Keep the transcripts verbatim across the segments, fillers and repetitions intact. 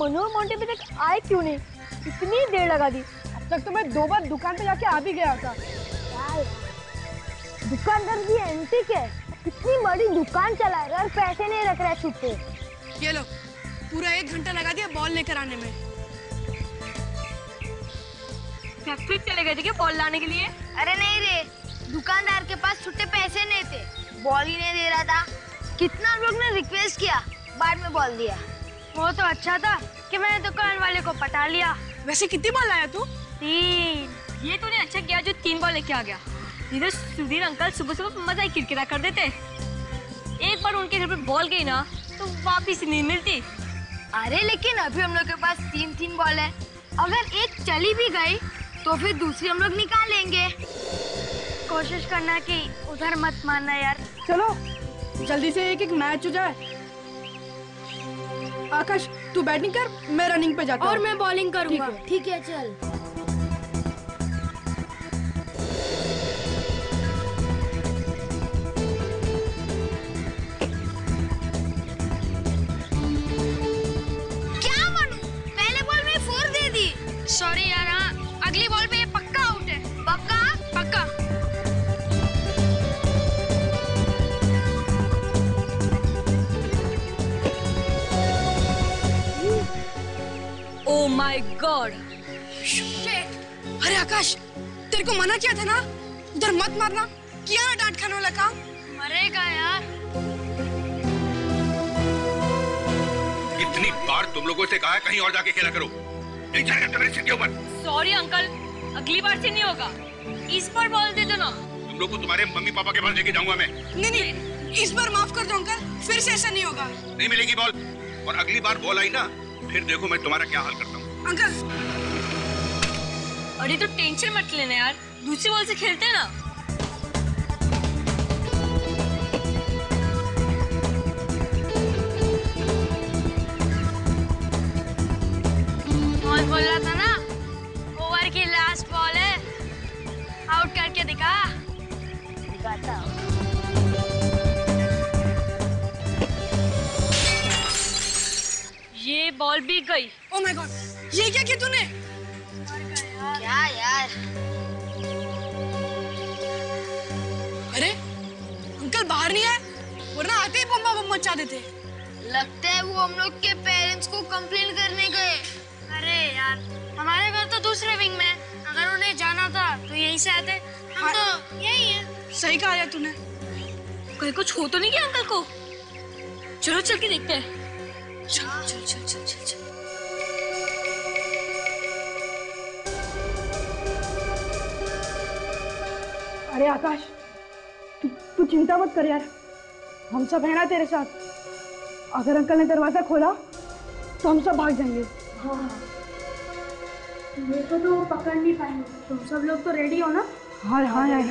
मनु और मोंटी भी तक आए क्यों नहीं? इतनी देर लगा दी। अब तक तो मैं दो बार दुकान पे जाके आ भी गया था। दुकानदार भी एंटीक है, कितनी बड़ी दुकान चला रहा है, पैसे नहीं रख रहा है छुट्टे। ये लो, पूरा एक घंटा लगा दिया बॉल लेकर आने में। फैक्ट्री चले गए थे बॉल लाने के लिए? अरे नहीं रे, दुकानदार के पास छुट्टे पैसे नहीं थे, बॉल ही नहीं दे रहा था। कितना लोग ने रिक्वेस्ट किया, बाद में बॉल दिया। वो तो अच्छा था कि मैंने दुकान वाले को पटा लिया। वैसे कितनी बॉल लाया तू? तीन। ये तूने अच्छा किया जो तीन बॉल लेके आ गया। इधर सुधीर अंकल सुबह सुबह मजा ही किरकिरा कर देते। एक बार उनके घर पे बॉल गई ना तो वापिस नहीं मिलती। अरे लेकिन अभी हम लोग के पास तीन तीन बॉल है, अगर एक चली भी गई तो फिर दूसरी हम लोग निकालेंगे। कोशिश करना कि उधर मत मानना यार। चलो जल्दी से एक एक मैच हो जाए। आकाश तू बैटिंग कर, मैं रनिंग पे जाता हूँ। और मैं बॉलिंग करूँगा। ठीक है, ठीक है चल। सॉरी यार, हाँ अगली बॉल पे ये पक्का आउट है। पक्का पक्का। Oh my God. अरे आकाश तेरे को मना किया था ना उधर मत मारना, किया ना डांट खाने वाला काम। मरेगा यार। कितनी बार तुम लोगों से कहा है कहीं और जाके खेला करो, नहीं जाएगा तुम्हारी सीट के ऊपर। सॉरी अंकल, अगली बार से नहीं होगा, इस बार बॉल दे दो ना। तुम लोग को तुम्हारे मम्मी पापा के पास लेके जाऊंगा मैं। नहीं नहीं, इस बार माफ कर दो अंकल, फिर से ऐसा नहीं होगा। नहीं मिलेगी बॉल, और अगली बार बॉल आई ना फिर देखो मैं तुम्हारा क्या हाल करता हूँ। अंकल अरे तो टेंशन मत लेना यार, दूसरी बॉल से खेलते है ना। बोल रहा था ना ओवर की लास्ट बॉल है, आउट करके दिखा। दिखाता हूँ। ये बॉल भी गई। ओह माय गॉड, ये क्या किया तूने? क्या यार। अरे अंकल बाहर नहीं आए, वरना आते ही बम्बा बम मचा देते। लगता है वो हम लोग के पेरेंट्स को कंप्लेन करने गए। अरे यार हमारे घर तो दूसरे विंग में है, अगर उन्हें जाना था तो यहीं से आते, हम हाँ। तो यही है। सही कहा यार तूने। कहीं कुछ हो तो नहीं गया अंकल को? चलो चल के देखते हैं। चल चल चल चल चल चल। अरे आकाश तू तू चिंता मत कर यार, हम सब है ना तेरे साथ। अगर अंकल ने दरवाजा खोला तो हम सब भाग जाएंगे। हाँ मेरे को तो वो पकड़ नहीं पाएंगे। तुम सब लोग तो रेडी हो ना? हाँ हाँ यार।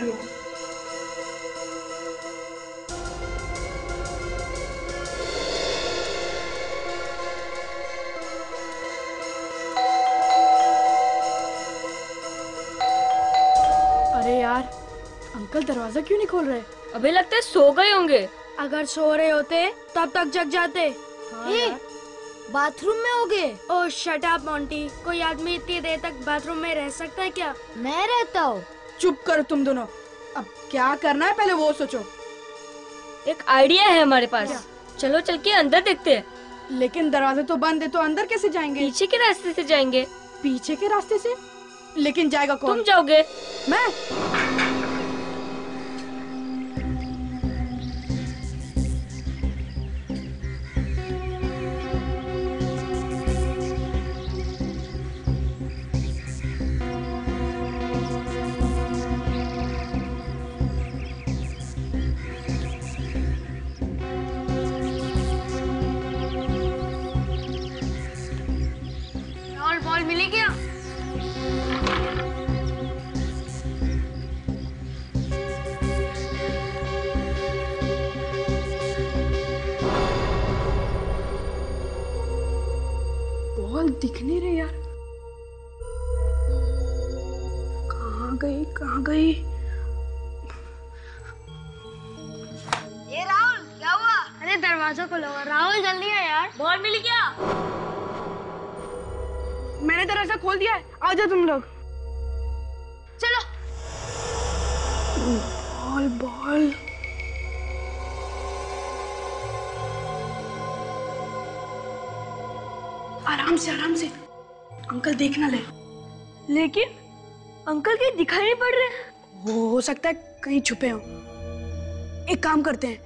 अरे यार अंकल दरवाजा क्यों नहीं खोल रहे? अबे लगता है सो गए होंगे। अगर सो रहे होते तब तक जग जाते। हाँ यार। बाथरूम में हो गए? ओह शट अप मोंटी, कोई आदमी इतनी देर तक बाथरूम में रह सकता है क्या? मैं रहता हूँ। चुप करो तुम दोनों, अब क्या करना है पहले वो सोचो। एक आइडिया है हमारे पास। क्या? चलो चल के अंदर देखते हैं। लेकिन दरवाजे तो बंद है तो अंदर कैसे जाएंगे? पीछे के रास्ते से जाएंगे। पीछे के रास्ते से? लेकिन जाएगा कौन? तुम जाओगे। मैं? दिख नहीं रही यार। कहाँ गई कहाँ गई? ये राहुल क्या हुआ? अरे दरवाजा खोलो राहुल, जल्दी है यार। बॉल मिली क्या? मैंने दरवाजा खोल दिया है, आ जाओ तुम लोग। चलो। Ball ball. आराम से आराम से अंकल देखना ले। लेकिन अंकल कहीं दिखाई नहीं पड़ रहे। हो, हो सकता है कहीं छुपे हो। एक काम करते हैं,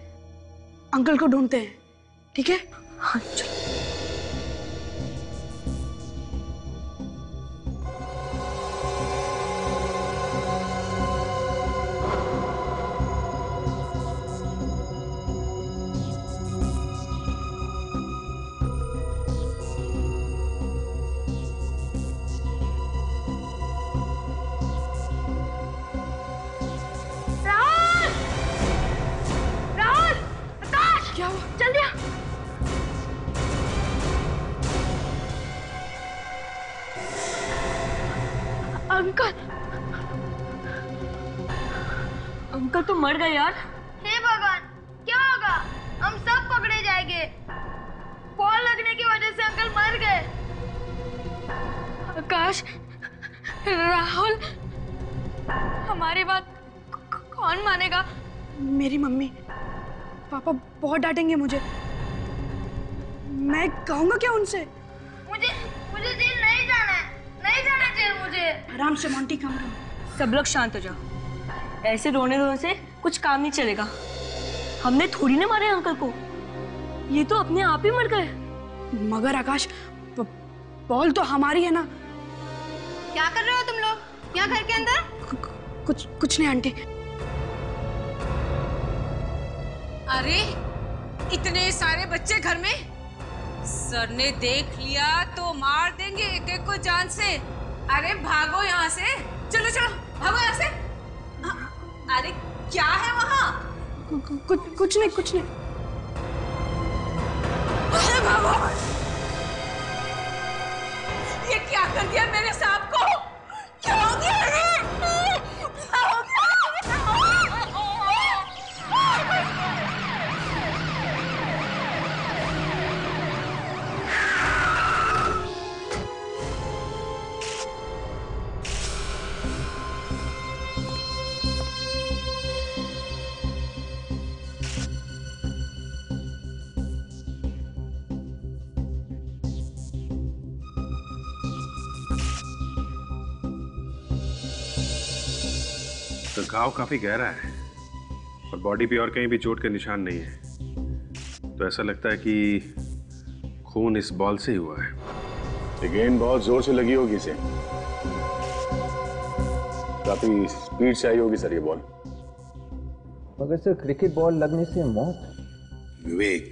अंकल को ढूंढते हैं, ठीक है? हाँ चलो। मर गए यार। हे भगवान, क्या होगा? हम सब पकड़े जाएंगे। बॉल लगने की वजह से अंकल मर गए। आकाश, राहुल, हमारी बात कौन मानेगा? मेरी मम्मी पापा बहुत डांटेंगे मुझे। मैं कहूँगा क्या उनसे? मुझे मुझे जेल नहीं जाना है, नहीं जाना जेल मुझे। आराम से मोंटी, काम करो। सब लोग शांत हो जाओ। ऐसे रोने रोने से कुछ काम नहीं चलेगा। हमने थोड़ी ना मारे अंकल को, ये तो अपने आप ही मर गए। मगर आकाश, बॉल तो हमारी है ना। क्या कर रहे हो तुम लोग यहाँ घर के अंदर? कुछ कुछ नहीं आंटी। अरे इतने सारे बच्चे घर में, सर ने देख लिया तो मार देंगे एक एक को जान से। अरे भागो यहाँ से, चलो चलो भागो यहाँ से। अरे क्या है वहाँ? कुछ कुछ नहीं कुछ नहीं। अरे भागो, ये क्या कर दिया मेरे सांप को? क्या हो गया? घाव काफी गहरा है और बॉडी पे और कहीं भी चोट के निशान नहीं है, तो ऐसा लगता है कि खून इस बॉल से ही हुआ है। गेंद बहुत जोर से लगी होगी, इसे काफी स्पीड से आई होगी सर ये बॉल। मगर सर क्रिकेट बॉल लगने से मौत? विवेक,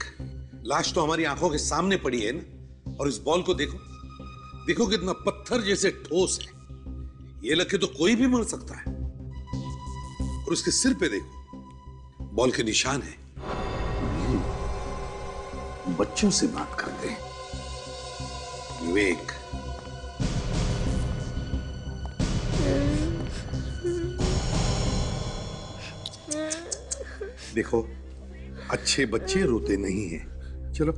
लाश तो हमारी आंखों के सामने पड़ी है ना, और इस बॉल को देखो, देखो कितना पत्थर जैसे ठोस है। ये लग के तो कोई भी मर सकता है। उसके सिर पे देखो, बॉल के निशान है। बच्चों से बात करते हैं विवेक। देखो अच्छे बच्चे रोते नहीं हैं। चलो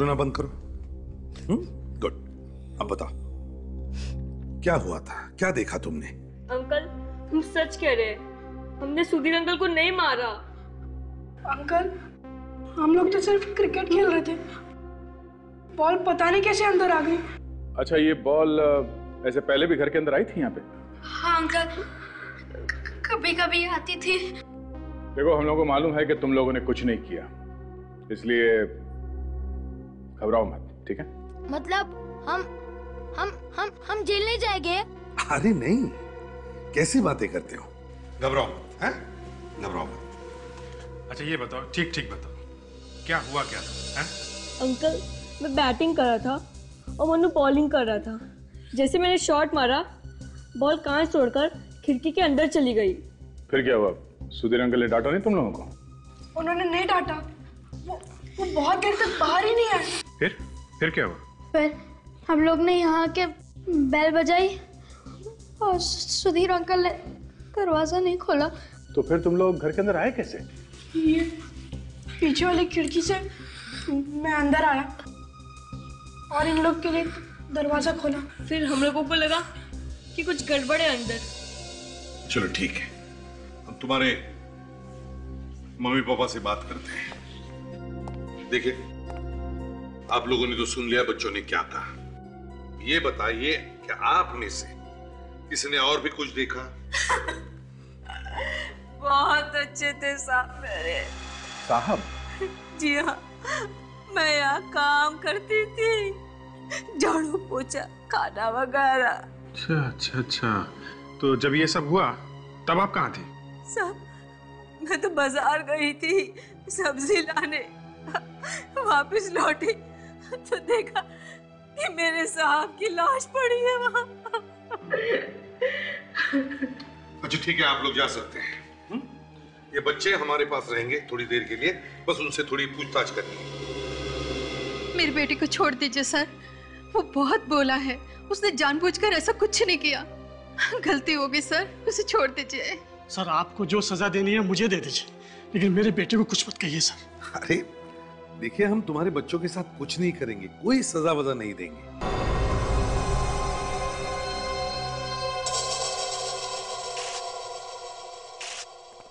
रोना बंद करो। Hmm, good. अब बताओ क्या हुआ था, क्या देखा तुमने? अंकल तुम सच कह रहे हैं, हमने सुधीर अंकल को नहीं मारा। अंकल हम लोग तो सिर्फ क्रिकेट खेल रहे थे, बॉल पता नहीं कैसे अंदर आ गई। अच्छा, ये बॉल ऐसे पहले भी घर के अंदर आई थी यहाँ पे? हाँ अंकल, कभी कभी आती थी। देखो हम लोगों को मालूम है कि तुम लोगों ने कुछ नहीं किया, इसलिए घबराओ मत, ठीक है? मतलब हम हम हम हम जेल नहीं जाएंगे? अरे नहीं, कैसी बातें करते हो, घबराओ मत, है? घबराओ मत। अच्छा ये बताओ, ठीक ठीक बताओ, क्या हुआ क्या था? है? अंकल मैं बैटिंग कर रहा था और मनु बॉलिंग कर रहा था। जैसे मैंने शॉट मारा, बॉल कांच तोड़कर खिड़की के अंदर चली गई। फिर क्या हुआ? सुधीर अंकल ने डांटा नहीं तुम लोगों को? उन्होंने नहीं डांटा, वो वो बहुत देर तक बाहर ही नहीं आए। फिर फिर क्या हुआ? फिर हम लोग ने यहाँ के बेल बजाई और सुधीर अंकल ने दरवाजा नहीं खोला। तो फिर तुम लोग घर के अंदर आए कैसे? ये पीछे वाली खिड़की से मैं अंदर आया और इन लोग के लिए दरवाजा खोला, फिर हम लोगों को लगा कि कुछ गड़बड़ है अंदर। चलो ठीक है, अब तुम्हारे मम्मी पापा से बात करते हैं। देखिए, आप लोगों ने तो सुन लिया बच्चों ने क्या कहा। ये बताइए कि आपने से किसी ने और भी कुछ देखा? बहुत अच्छे थे साहब मेरे। साहब? जी हाँ, मैं यहाँ काम करती थी, झाड़ू पोछा, खाना वगैरह। अच्छा अच्छा अच्छा, तो जब ये सब हुआ तब आप कहाँ थी? साहब मैं तो बाजार गई थी सब्जी लाने, वापस लौटी तो देखा कि मेरे साहब की लाश पड़ी है वहाँ। अच्छा ठीक है, आप लोग जा सकते हैं। ये बच्चे हमारे पास रहेंगे थोड़ी देर के लिए, बस उनसे थोड़ी पूछताछ करनी है। मेरे बेटे को छोड़ दीजिए सर, वो बहुत बोला है, उसने जानबूझकर ऐसा कुछ नहीं किया। गलती हो गई सर, उसे छोड़ दीजिए। सर आपको जो सजा देनी है मुझे दे दीजिए, लेकिन मेरे बेटे को कुछ मत कहिए सर। अरे देखिए, हम तुम्हारे बच्चों के साथ कुछ नहीं करेंगे, कोई सजा वजा नहीं देंगे।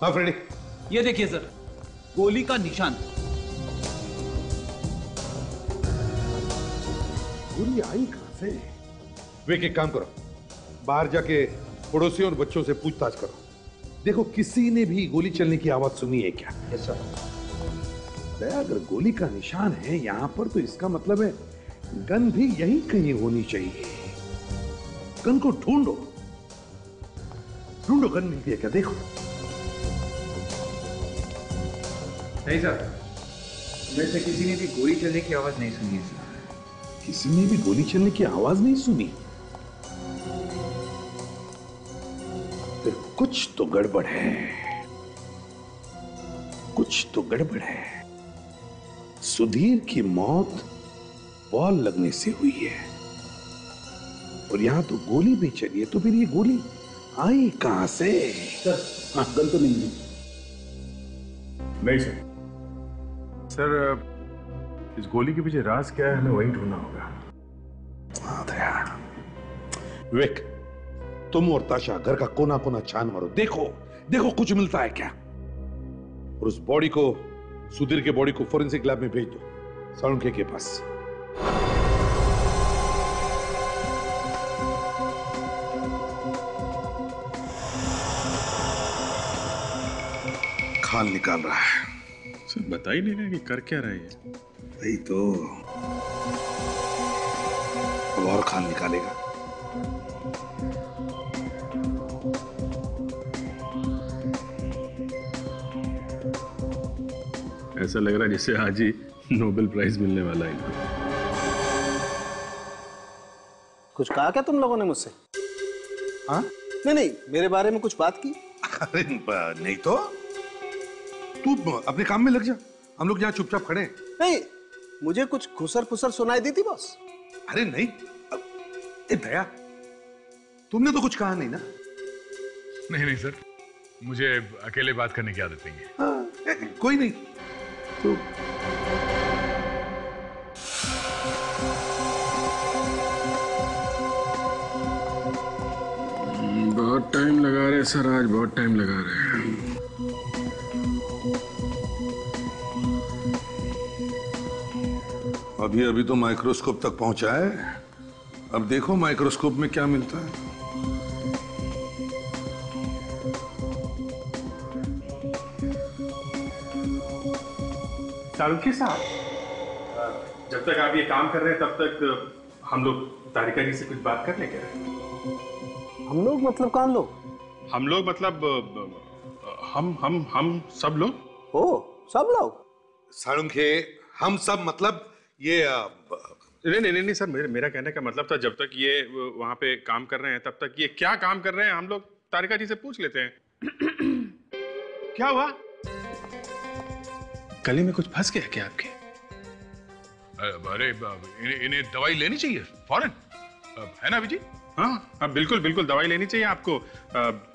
हाँ फ्रेडी, ये देखिए सर, गोली का निशान। गोली आई कहाँ से? विवेक एक काम करो, बाहर जाके पड़ोसियों और बच्चों से पूछताछ करो, देखो किसी ने भी गोली चलने की आवाज सुनी है क्या। Yes sir. दया, अगर गोली का निशान है यहाँ पर तो इसका मतलब है गन भी यही कहीं होनी चाहिए। गन को ढूंढो, ढूंढो, गन मिलती है क्या देखो। नहीं सर, मैं से किसी ने भी गोली चलने की आवाज नहीं सुनी है सर। किसी ने भी गोली चलने की आवाज नहीं सुनी, फिर कुछ तो गड़बड़ है, कुछ तो गड़बड़ है। सुधीर की मौत बॉल लगने से हुई है और यहाँ तो गोली भी चली है, तो फिर ये गोली आई कहाँ से? सर हाँ, गन तो नहीं है। वेट सर, सर इस गोली के पीछे राज क्या है, हमें वही ढूंढना होगा। हाँ दया, विवेक तुम और ताशा घर का कोना कोना छान मारो, देखो देखो कुछ मिलता है क्या। और उस बॉडी को, सुधीर के बॉडी को फोरेंसिक लैब में भेज दो, सालुंखे के पास। खाल निकाल रहा है बता ही नहीं रहा कि कर क्या रही है। वही तो, अब और खान निकालेगा। ऐसा लग रहा है जैसे आज ही नोबेल प्राइज मिलने वाला है। कुछ कहा क्या तुम लोगों ने मुझसे? हाँ नहीं नहीं, मेरे बारे में कुछ बात की? अरे नहीं तो, तू अपने काम में लग जा, हम लोग यहाँ चुपचाप खड़े हैं। नहीं, मुझे कुछ खुसर फुसर सुनाई दी थी बस। अरे नहीं, ए दया, तुमने तो कुछ कहा नहीं ना? नहीं नहीं सर, मुझे अकेले बात करने की आदत नहीं है। हाँ, ए, कोई नहीं। तो बहुत टाइम लगा रहे सर, आज बहुत टाइम लगा रहे हैं। अभी अभी तो माइक्रोस्कोप तक पहुंचा है, अब देखो माइक्रोस्कोप में क्या मिलता है। सालुंखे साहब, जब तक आप ये काम कर रहे हैं तब तक हम लोग तारिका जी से कुछ बात कर ले क्या? हम लोग मतलब कौन लोग? हम लोग मतलब हम हम हम सब लोग। ओ सब लोग? सालुंखे, हम सब मतलब ये नहीं नहीं नहीं सर, मेरे मेरा कहने का मतलब था जब तक ये वहाँ पे काम कर रहे हैं तब तक ये क्या काम कर रहे हैं, हम लोग तारिका जी से पूछ लेते हैं। क्या हुआ? गले में कुछ फंस गया क्या आपके? अरे इन्हें इन्हें दवाई लेनी चाहिए फौरन, है ना अभी? हाँ हाँ बिल्कुल बिल्कुल, दवाई लेनी चाहिए आपको।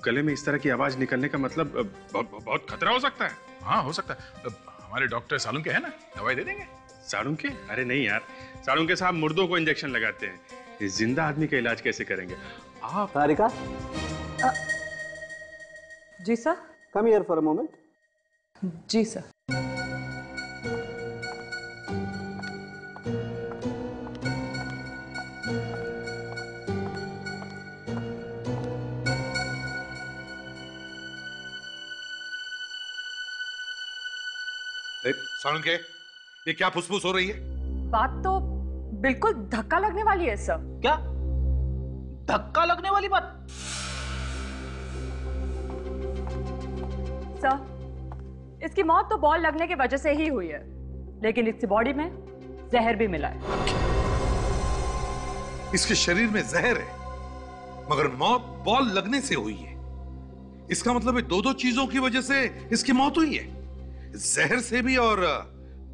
गले में इस तरह की आवाज निकलने का मतलब बहुत खतरा हो सकता है। हाँ हो सकता है, हमारे डॉक्टर सालुंखे है ना, दवाई दे देंगे। सालुंखे? अरे नहीं यार, सालुंखे साहब मुर्दों को इंजेक्शन लगाते हैं, इस जिंदा आदमी का इलाज कैसे करेंगे आप? तारिका, जी sir, come here for a moment. जी सर। सालुंखे, ये क्या फुसफुस हो रही है? बात तो बिल्कुल धक्का लगने वाली है सर। क्या धक्का लगने वाली बात? सर, इसकी मौत तो बॉल लगने की वजह से ही हुई है, लेकिन इसकी बॉडी में जहर भी मिला है। इसके शरीर में जहर है मगर मौत बॉल लगने से हुई है। इसका मतलब है दो दो चीजों की वजह से इसकी मौत हुई है, जहर से भी और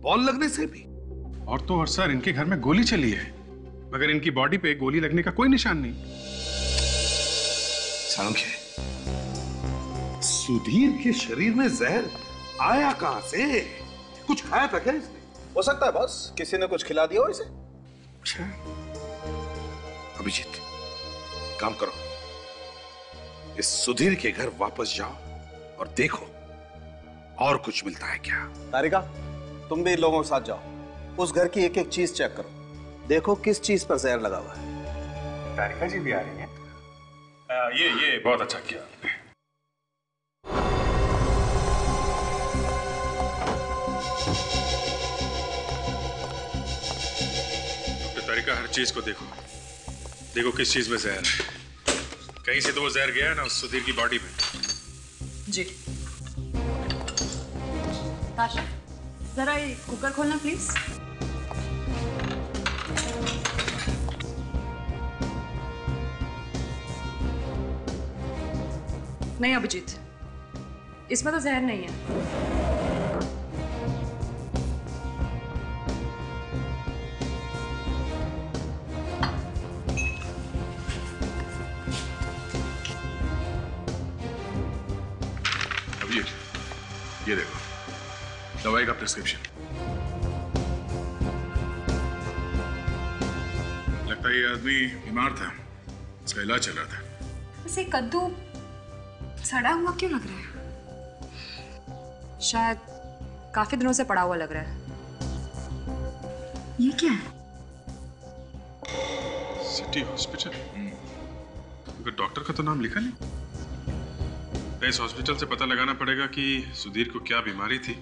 बॉल लगने से भी। और तो और सर, इनके घर में गोली चली है मगर इनकी बॉडी पे गोली लगने का कोई निशान नहीं। सालुंखे, सुधीर के शरीर में जहर आया कहां से? कुछ खाया था क्या इसने? हो सकता है बस किसी ने कुछ खिला दिया हो इसे। अच्छा अभिजीत, काम करो, इस सुधीर के घर वापस जाओ और देखो और कुछ मिलता है क्या। तारिका, तुम भी लोगों के साथ जाओ, उस घर की एक एक चीज चेक करो, देखो किस चीज पर जहर लगा हुआ है। तारिका जी भी आ रही हैं। आ, ये ये बहुत अच्छा किया। तारिका, हर चीज को देखो, देखो किस चीज में जहर है। कहीं से तो वो जहर गया है ना उस सुधीर की बॉडी में। जी साशा, जरा ये कुकर खोलना प्लीज। नहीं अभिजीत, इसमें तो जहर नहीं है। अभिजीत, ये देखो दवाई का प्रिस्क्रिप्शन। लगता है ये आदमी बीमार था, उसका इलाज चल रहा था। उसे कद्दू सड़ा हुआ क्यों लग रहा है? शायद काफी दिनों से पड़ा हुआ लग रहा है। ये क्या है? सिटी हॉस्पिटल, मगर डॉक्टर का तो नाम लिखा नहीं। इस हॉस्पिटल से पता लगाना पड़ेगा कि सुधीर को क्या बीमारी थी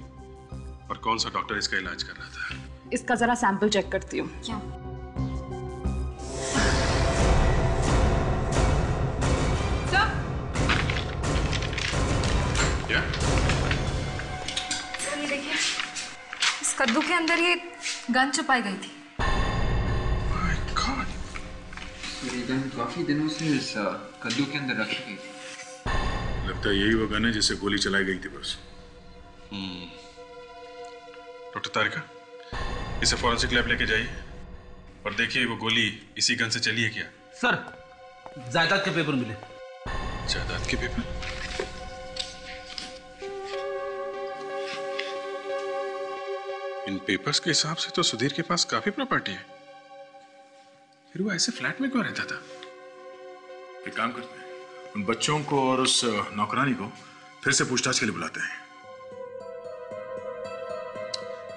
और कौन सा डॉक्टर इसका इलाज कर रहा था। इसका जरा सैंपल चेक करती हूँ। क्या क्या? सर, ये देखिए, इस कद्दू के अंदर ये गन छुपाई गई थी। My God! ये गन काफी दिनों से इस कद्दू के अंदर रखी गई थी। लगता है यही वो गन है जिससे गोली चलाई गई थी बस। हम्म। डॉक्टर तारिका, इसे फॉरेंसिक लैब लेके जाइए और देखिए वो गोली इसी गन से चली है क्या। सर, जायदाद के पेपर मिले। जायदाद के पेपर? इन पेपर्स के हिसाब से तो सुधीर के पास काफी प्रॉपर्टी है, फिर वो ऐसे फ्लैट में क्यों रहता था? एक काम करते हैं, उन बच्चों को और उस नौकरानी को फिर से पूछताछ के लिए बुलाते हैं।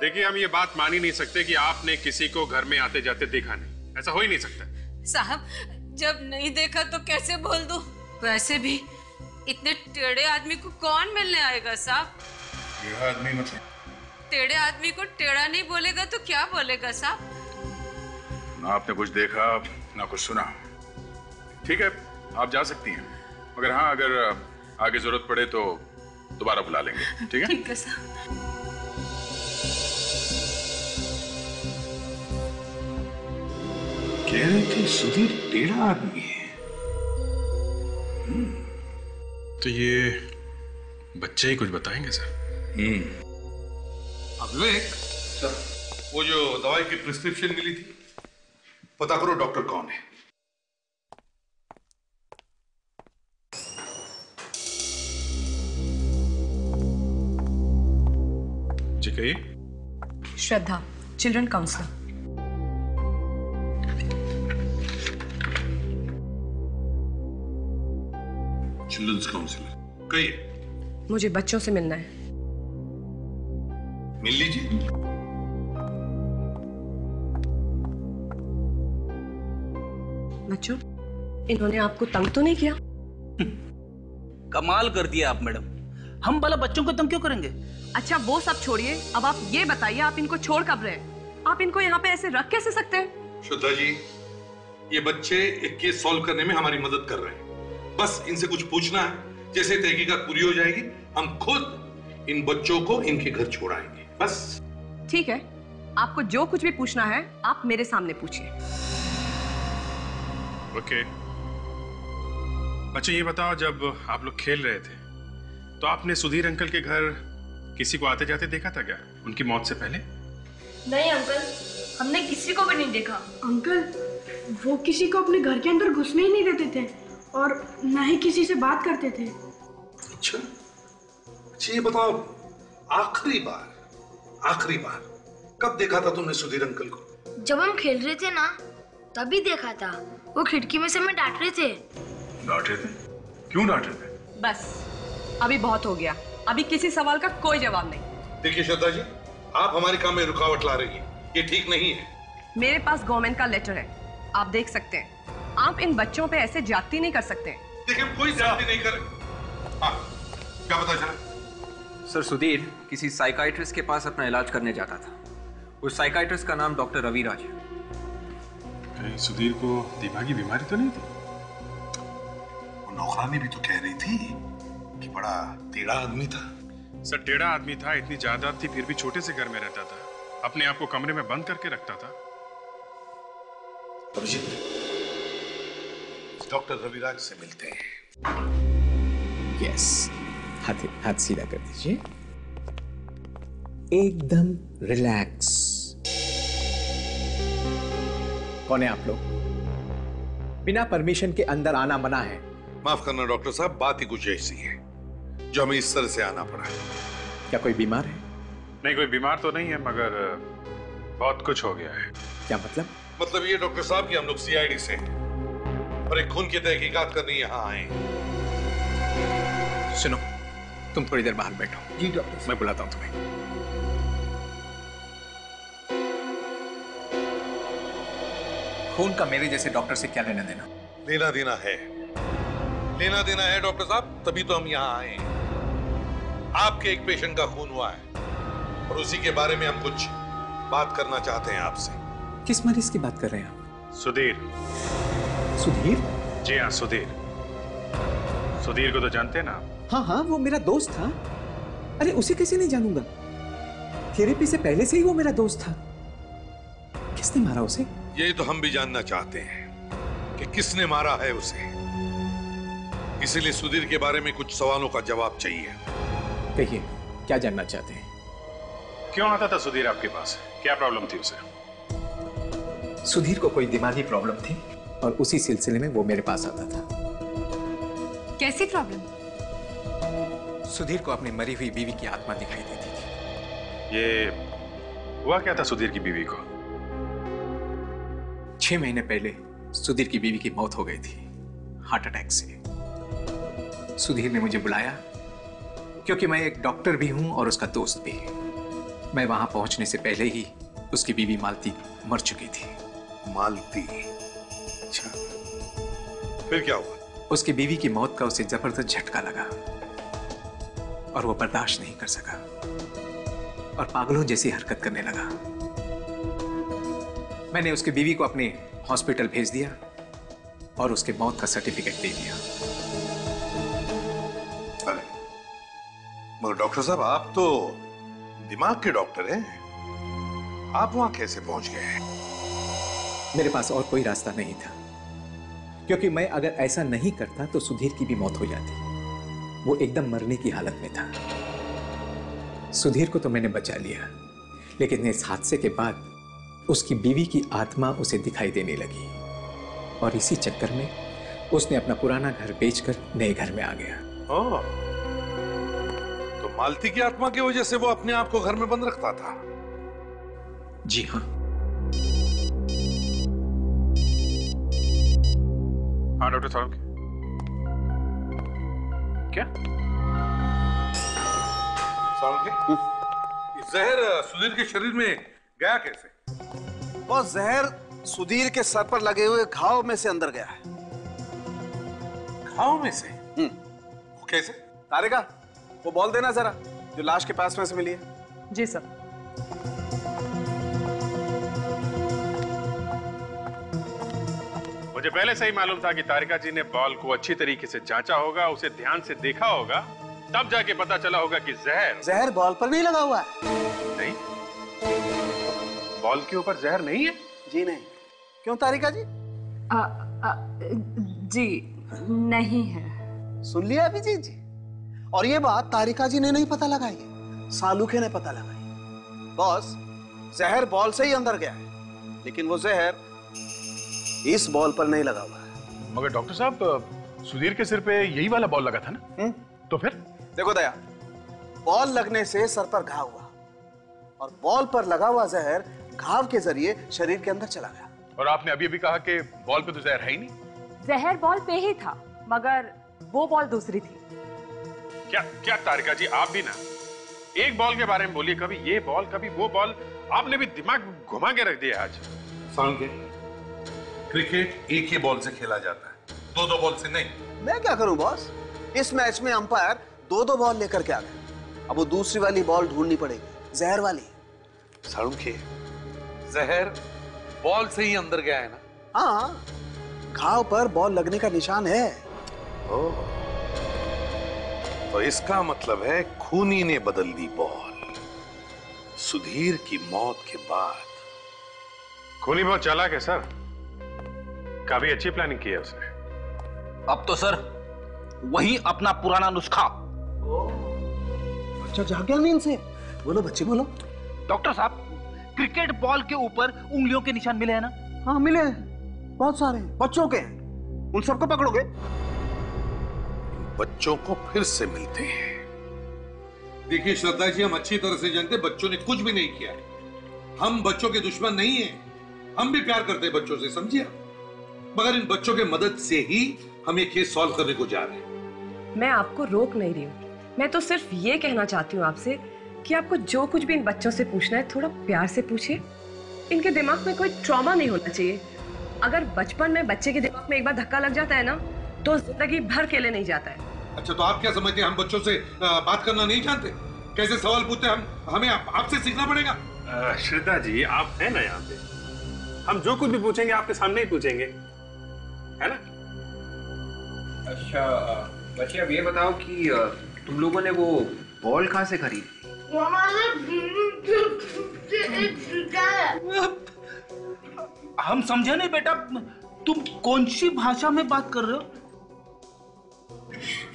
देखिए, हम ये बात मान ही नहीं सकते कि आपने किसी को घर में आते जाते देखा नहीं, ऐसा हो ही नहीं सकता। साहब, जब नहीं देखा तो कैसे बोल दूं? वैसे भी इतने टेढ़े आदमी को कौन मिलने आएगा साहब? टेढ़ा आदमी मतलब? टेढ़े आदमी को टेढ़ा नहीं बोलेगा तो क्या बोलेगा साहब? ना आपने कुछ देखा ना कुछ सुना। ठीक है, आप जा सकती हैं, मगर हाँ, अगर आगे जरूरत पड़े तो दोबारा बुला लेंगे। ठीक है? ठीक है साहब। कह रहे थे सुधीर टेढ़ा आदमी है, तो ये बच्चे ही कुछ बताएंगे सर। अब विवेक सर, वो जो दवाई की प्रिस्क्रिप्शन मिली थी, पता करो डॉक्टर कौन है। जी कहिए। Shraddha, children counsellor. Children's counsellor. कहिए। मुझे बच्चों से मिलना है। मिल लीजिए। बच्चों, इन्होंने आपको तंग तो नहीं किया? कमाल कर दिया आप मैडम। हम भला बच्चों को तंग क्यों करेंगे? अच्छा वो सब छोड़िए, अब आप ये बताइए आप इनको छोड़ कब रहे हैं? आप इनको यहाँ पे ऐसे रख कैसे सकते हैं? श्रद्धा जी, ये बच्चे एक केस सॉल्व करने में हमारी मदद कर रहे हैं। बस इनसे कुछ पूछना है, जैसे तहकीकात पूरी हो जाएगी हम खुद इन बच्चों को इनके घर छोड़ाएंगे। बस ठीक है, आपको जो कुछ भी पूछना है आप मेरे सामने पूछिए। Okay okay. बच्चे ये बताओ, जब आप लोग खेल रहे थे तो आपने सुधीर अंकल के घर किसी को आते जाते देखा था क्या, उनकी मौत से पहले? नहीं अंकल, हमने किसी को भी नहीं देखा। अंकल, वो किसी को अपने घर के अंदर घुसने ही नहीं देते थे और ना ही किसी से बात करते थे। अच्छा, अच्छा ये बताओ, आखिरी बार आखिरी बार कब देखा था तुमने सुधीर अंकल को? जब हम खेल रहे थे ना, तभी देखा था। वो खिड़की में से मैं डांट रहे थे। डांट रहे थे? क्यों डांट रहे थे? बस अभी बहुत हो गया, अभी किसी सवाल का कोई जवाब नहीं। देखिए श्रद्धा जी, आप हमारे काम में रुकावट ला रही हैं, ये ठीक नहीं है। मेरे पास गवर्नमेंट का लेटर है, आप देख सकते हैं। आप इन बच्चों पे ऐसे जाती नहीं कर सकते। देखिए कोई जाती नहीं कर। हाँ, क्या पता चला? सर, सुधीर किसी साइकाइट्रिस्ट के पास अपना इलाज करने जाता था। उस साइकाइट्रिस्ट का नाम डॉक्टर रविराज। सुधीर को दिमागी बीमारी तो नहीं थी? वो नौकरानी भी तो कह रही थी कि बड़ा टेढ़ा आदमी था। सर टेढ़ा आदमी था, इतनी जायदाद थी फिर भी छोटे से घर में रहता था, अपने आप को कमरे में बंद करके रखता था। डॉक्टर रविराज से मिलते हैं। यस, हाथ हाथ सीधा कर दीजिए, एकदम रिलैक्स। कौन है आप लोग? बिना परमिशन के अंदर आना मना है। माफ करना डॉक्टर साहब, बात ही कुछ ऐसी है जो हमें इस तरह से आना पड़ा है। क्या कोई बीमार है? नहीं, कोई बीमार तो नहीं है, मगर बहुत कुछ हो गया है। क्या मतलब? मतलब ये डॉक्टर साहब कि हम लोग सीआईडी से और एक खून की तहकीकात करनी यहाँ आए। सुनो, तुम थोड़ी देर बाहर बैठो। जी डॉक्टर, मैं बुलाता हूँ तुम्हें। खून का मेरे जैसे डॉक्टर से क्या लेना देना? लेना देना है, लेना देना है डॉक्टर साहब, तभी तो हम यहाँ आए हैं। आपके एक पेशेंट का खून हुआ है और उसी के बारे में हम कुछ बात करना चाहते हैं आपसे। किस मरीज की बात कर रहे हैं आप? सुधीर। सुधीर? जी हाँ, सुधीर। सुधीर को तो जानते हैं ना आप? हाँ हाँ, वो मेरा दोस्त था। अरे उसे कैसे नहीं जानूंगा, थेरेपी से पहले से ही वो मेरा दोस्त था। किसने मारा उसे? ये तो हम भी जानना चाहते हैं कि किसने मारा है उसे, इसीलिए सुधीर के बारे में कुछ सवालों का जवाब चाहिए। देखिए, क्या जानना चाहते हैं? क्यों आता था सुधीर आपके पास, क्या प्रॉब्लम थी उसे? सुधीर को कोई दिमागी प्रॉब्लम थी और उसी सिलसिले में वो मेरे पास आता था। कैसी प्रॉब्लम? सुधीर को अपनी मरी हुई बीवी की आत्मा दिखाई देती थी। ये हुआ क्या था सुधीर की बीवी को? छह महीने पहले सुधीर की बीवी की मौत हो गई थी, हार्ट अटैक से। सुधीर ने मुझे बुलाया क्योंकि मैं एक डॉक्टर भी हूं और उसका दोस्त भी। मैं वहां पहुंचने से पहले ही उसकी बीवी मालती मर चुकी थी। मालती? अच्छा, फिर क्या हुआ? उसकी बीवी की मौत का उसे जबरदस्त झटका लगा और वो बर्दाश्त नहीं कर सका और पागलों जैसी हरकत करने लगा। मैंने उसकी बीवी को अपने हॉस्पिटल भेज दिया और उसके मौत का सर्टिफिकेट दे दिया। अरे मगर डॉक्टर साहब, आप तो दिमाग के डॉक्टर हैं, आप वहां कैसे पहुंच गए? मेरे पास और कोई रास्ता नहीं था, क्योंकि मैं अगर ऐसा नहीं करता तो सुधीर की भी मौत हो जाती। वो एकदम मरने की हालत में था। सुधीर को तो मैंने बचा लिया, लेकिन इस हादसे के बाद उसकी बीवी की आत्मा उसे दिखाई देने लगी और इसी चक्कर में उसने अपना पुराना घर बेचकर नए घर में आ गया। ओ, तो मालती की आत्मा की वजह से वो अपने आप को घर में बंद रखता था? जी हाँ। हाँ डॉक्टर साहब, क्या? जहर सुधीर के शरीर में गया कैसे? वो जहर सुधीर के सर पर लगे हुए घाव में से अंदर गया है। घाव में से? वो कैसे? तारिका, वो बॉल देना जरा जो लाश के पास में से मिली है। जी सर। मुझे पहले से ही मालूम था कि तारिका जी ने बॉल को अच्छी तरीके से जांचा होगा, उसे ध्यान से देखा होगा, तब जाके पता चला होगा कि जहर जहर बॉल पर नहीं लगा हुआ है। नहीं, बॉल के ऊपर जहर नहीं है। जी नहीं। क्यों तारिका जी? आ, आ, जी नहीं है। सुन लिया अभिजीत जी? और ये बात तारिका जी ने नहीं पता लगाई, सालुंखे ने पता लगाई। बॉस, जहर बॉल से ही अंदर गया है, लेकिन वो जहर इस बॉल पर नहीं लगा हुआ है। मगर डॉक्टर साहब, सुधीर के सिर पे यही वाला बॉल लगा था ना? हुँ? तो फिर देखो दया, बॉल लगने से सर पर घाव हुआ और बॉल पर लगा हुआ जहर घाव के जरिए शरीर के अंदर चला गया। और आपने अभी अभी कहा कि बॉल पे तो जहर है ही नहीं। जहर बॉल पे ही था, मगर वो बॉल दूसरी थी। क्या क्या तारिका जी, आप भी ना एक बॉल के बारे में बोलिए, कभी ये बॉल कभी वो बॉल, आपने भी दिमाग घुमा के रख दिया आज। सालुंखे, क्रिकेट एक ही बॉल से खेला जाता है, दो दो बॉल से नहीं। मैं क्या करूं बॉस, इस मैच में अंपायर दो दो बॉल लेकर के आ गए। अब वो दूसरी वाली बॉल ढूंढनी पड़ेगी, जहर वाली। सालुंखे, जहर बॉल से ही अंदर गया है ना? हाँ, घाव पर बॉल लगने का निशान है। ओ, तो इसका मतलब है खूनी ने बदल दी बॉल। सुधीर की मौत के बाद खूनी बहुत चालाक है सर, काफी अच्छी प्लानिंग की है उसने। अब तो सर वही अपना पुराना नुस्खा। अच्छा, जागया नींद से? बोलो बच्चे बोलो। डॉक्टर साहब, क्रिकेट बॉल के ऊपर उंगलियों के निशान मिले हैं ना? हाँ मिले, बहुत सारे बच्चों के हैं। उन सबको पकड़ोगे? बच्चों को फिर से मिलते हैं। देखिए श्रद्धा जी, हम अच्छी तरह से जानते हैं बच्चों ने कुछ भी नहीं किया है। हम बच्चों के दुश्मन नहीं हैं, हम भी प्यार करते हैं बच्चों से, समझिए। मगर इन बच्चों के मदद से ही हम ये केस सॉल्व करने को जा रहे हैं। मैं आपको रोक नहीं रही हूँ, मैं तो सिर्फ ये कहना चाहती हूँ आपसे कि आपको जो कुछ भी इन बच्चों से पूछना है थोड़ा प्यार से पूछिए। इनके दिमाग में कोई ट्रॉमा नहीं होना चाहिए। अगर बचपन में बच्चे के दिमाग में एक बार धक्का लग जाता है ना, तो जिंदगी भर के लिए नहीं जाता है। अच्छा, तो आप क्या समझते हैं हम बच्चों से बात करना नहीं जानते? कैसे सवाल पूछते हैं हम? हमें आपसे सीखना पड़ेगा। श्रद्धा जी, आप है ना यहाँ पे, हम जो कुछ भी पूछेंगे आपके सामने ही पूछेंगे, है ना? अच्छा बच्चे, अब ये बताओ कि तुम लोगों ने वो बॉल कहाँ से खरीदी? हम समझे नहीं बेटा, तुम कौन सी भाषा में बात कर रहे हो?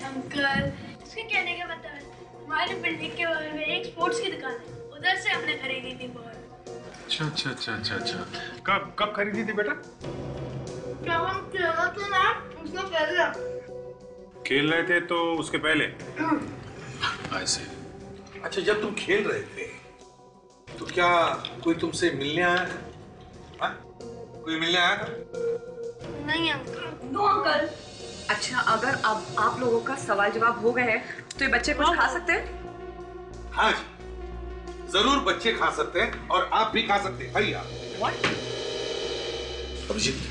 अंकल, इसके कहने का मतलब है हमारे बिल्डिंग के बगल में एक स्पोर्ट्स की दुकान है, उधर से हमने खरीदी थी बॉल। अच्छा अच्छा अच्छा अच्छा अच्छा, कब कब खरीदी थी बेटा? जब हम खेला था ना उसके पहले। खेल रहे थे तो उसके पहले? ऐसे। अच्छा, जब तुम खेल रहे थे तो क्या कोई तुमसे मिलने आया? हा? कोई मिलने आया था? नहीं अंकल। No uncle. अच्छा, अगर अब आप लोगों का सवाल जवाब हो गए हैं तो ये बच्चे कुछ खा सकते हैं? हाँ जी, जरूर बच्चे खा सकते हैं और आप भी खा सकते हैं। खाइए आप। अभिजीत,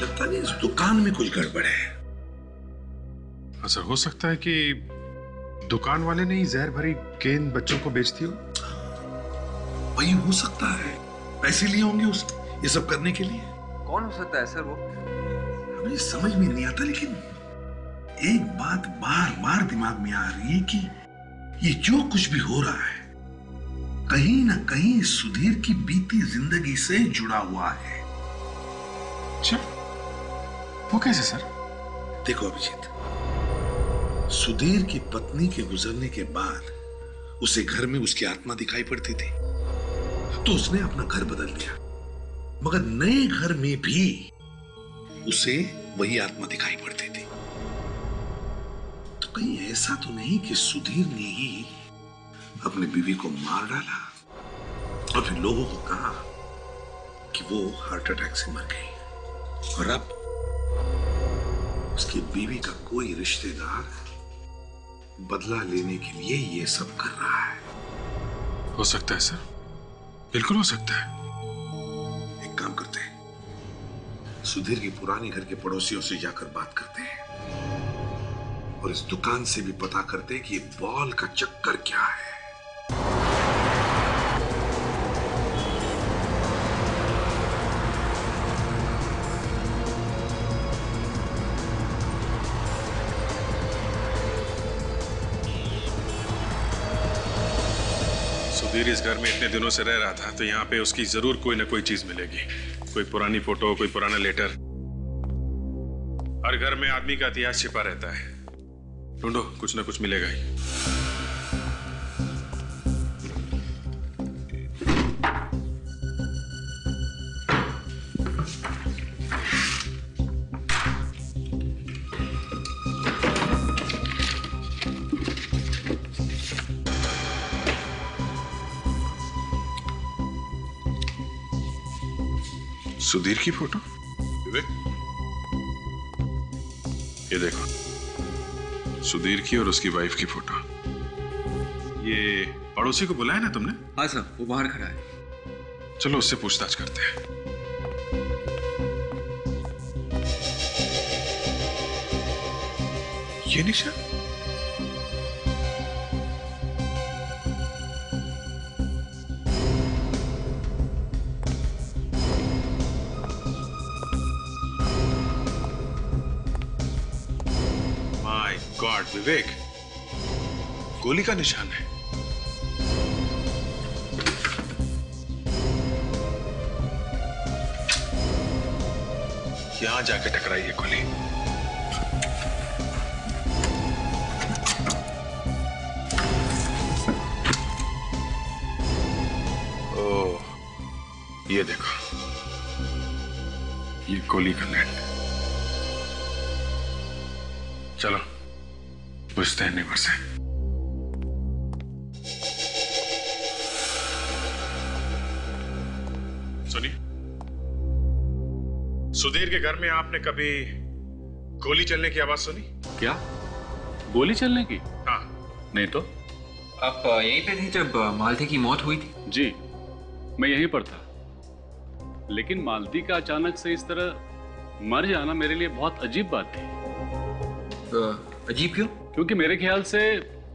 लगता नहीं इस दुकान में कुछ गड़बड़ है। असर हो सकता है कि दुकान वाले ने ही जहर भरी गेंद बच्चों को बेचती हो। वही हो सकता है, पैसे लिए होंगे उस ये सब करने के लिए। कौन हो सकता है सर वो? हमें समझ में नहीं आता, लेकिन एक बात बार बार दिमाग में आ रही है कि ये जो कुछ भी हो रहा है कहीं ना कहीं सुधीर की बीती जिंदगी से जुड़ा हुआ है। अच्छा, वो कैसे सर? देखो अभिजीत, सुधीर की पत्नी के गुजरने के बाद उसे घर में उसकी आत्मा दिखाई पड़ती थी, तो उसने अपना घर बदल दिया। मगर नए घर में भी उसे वही आत्मा दिखाई पड़ती थी। तो कहीं ऐसा तो नहीं कि सुधीर ने ही अपनी बीवी को मार डाला और फिर लोगों को कहा कि वो हार्ट अटैक से मर गई, और अब उसकी बीवी का कोई रिश्तेदार बदला लेने के लिए ये सब कर रहा है। हो सकता है सर, बिल्कुल हो सकता है। एक काम करते हैं, सुधीर की पुरानी घर के पड़ोसियों से जाकर बात करते हैं और इस दुकान से भी पता करते हैं कि ये बॉल का चक्कर क्या है। सुधीर इस घर में इतने दिनों से रह रहा था तो यहाँ पे उसकी जरूर कोई ना कोई चीज मिलेगी, कोई पुरानी फोटो, कोई पुराना लेटर। हर घर में आदमी का इतिहास छिपा रहता है, ढूंढो, कुछ ना कुछ मिलेगा ही। सुधीर की फोटो, विवेक, ये देखो, सुधीर की और उसकी वाइफ की फोटो। ये पड़ोसी को बुलाया ना तुमने? हाँ सर, वो बाहर खड़ा है, चलो उससे पूछताछ करते हैं। ये निशान विवेक, गोली का निशान है। यहां जाके टकराई है गोली। ओह, ये देखो, ये गोली का नेट। चलो पूछते हैं नेबर से। सुनिए, सुधीर के घर में आपने कभी गोली चलने की आवाज सुनी? क्या गोली चलने की? हाँ। नहीं तो आप यहीं पे थे जब मालती की मौत हुई थी? जी, मैं यहीं पर था, लेकिन मालती का अचानक से इस तरह मर जाना मेरे लिए बहुत अजीब बात थी। तो अजीब क्यों? क्योंकि मेरे ख्याल से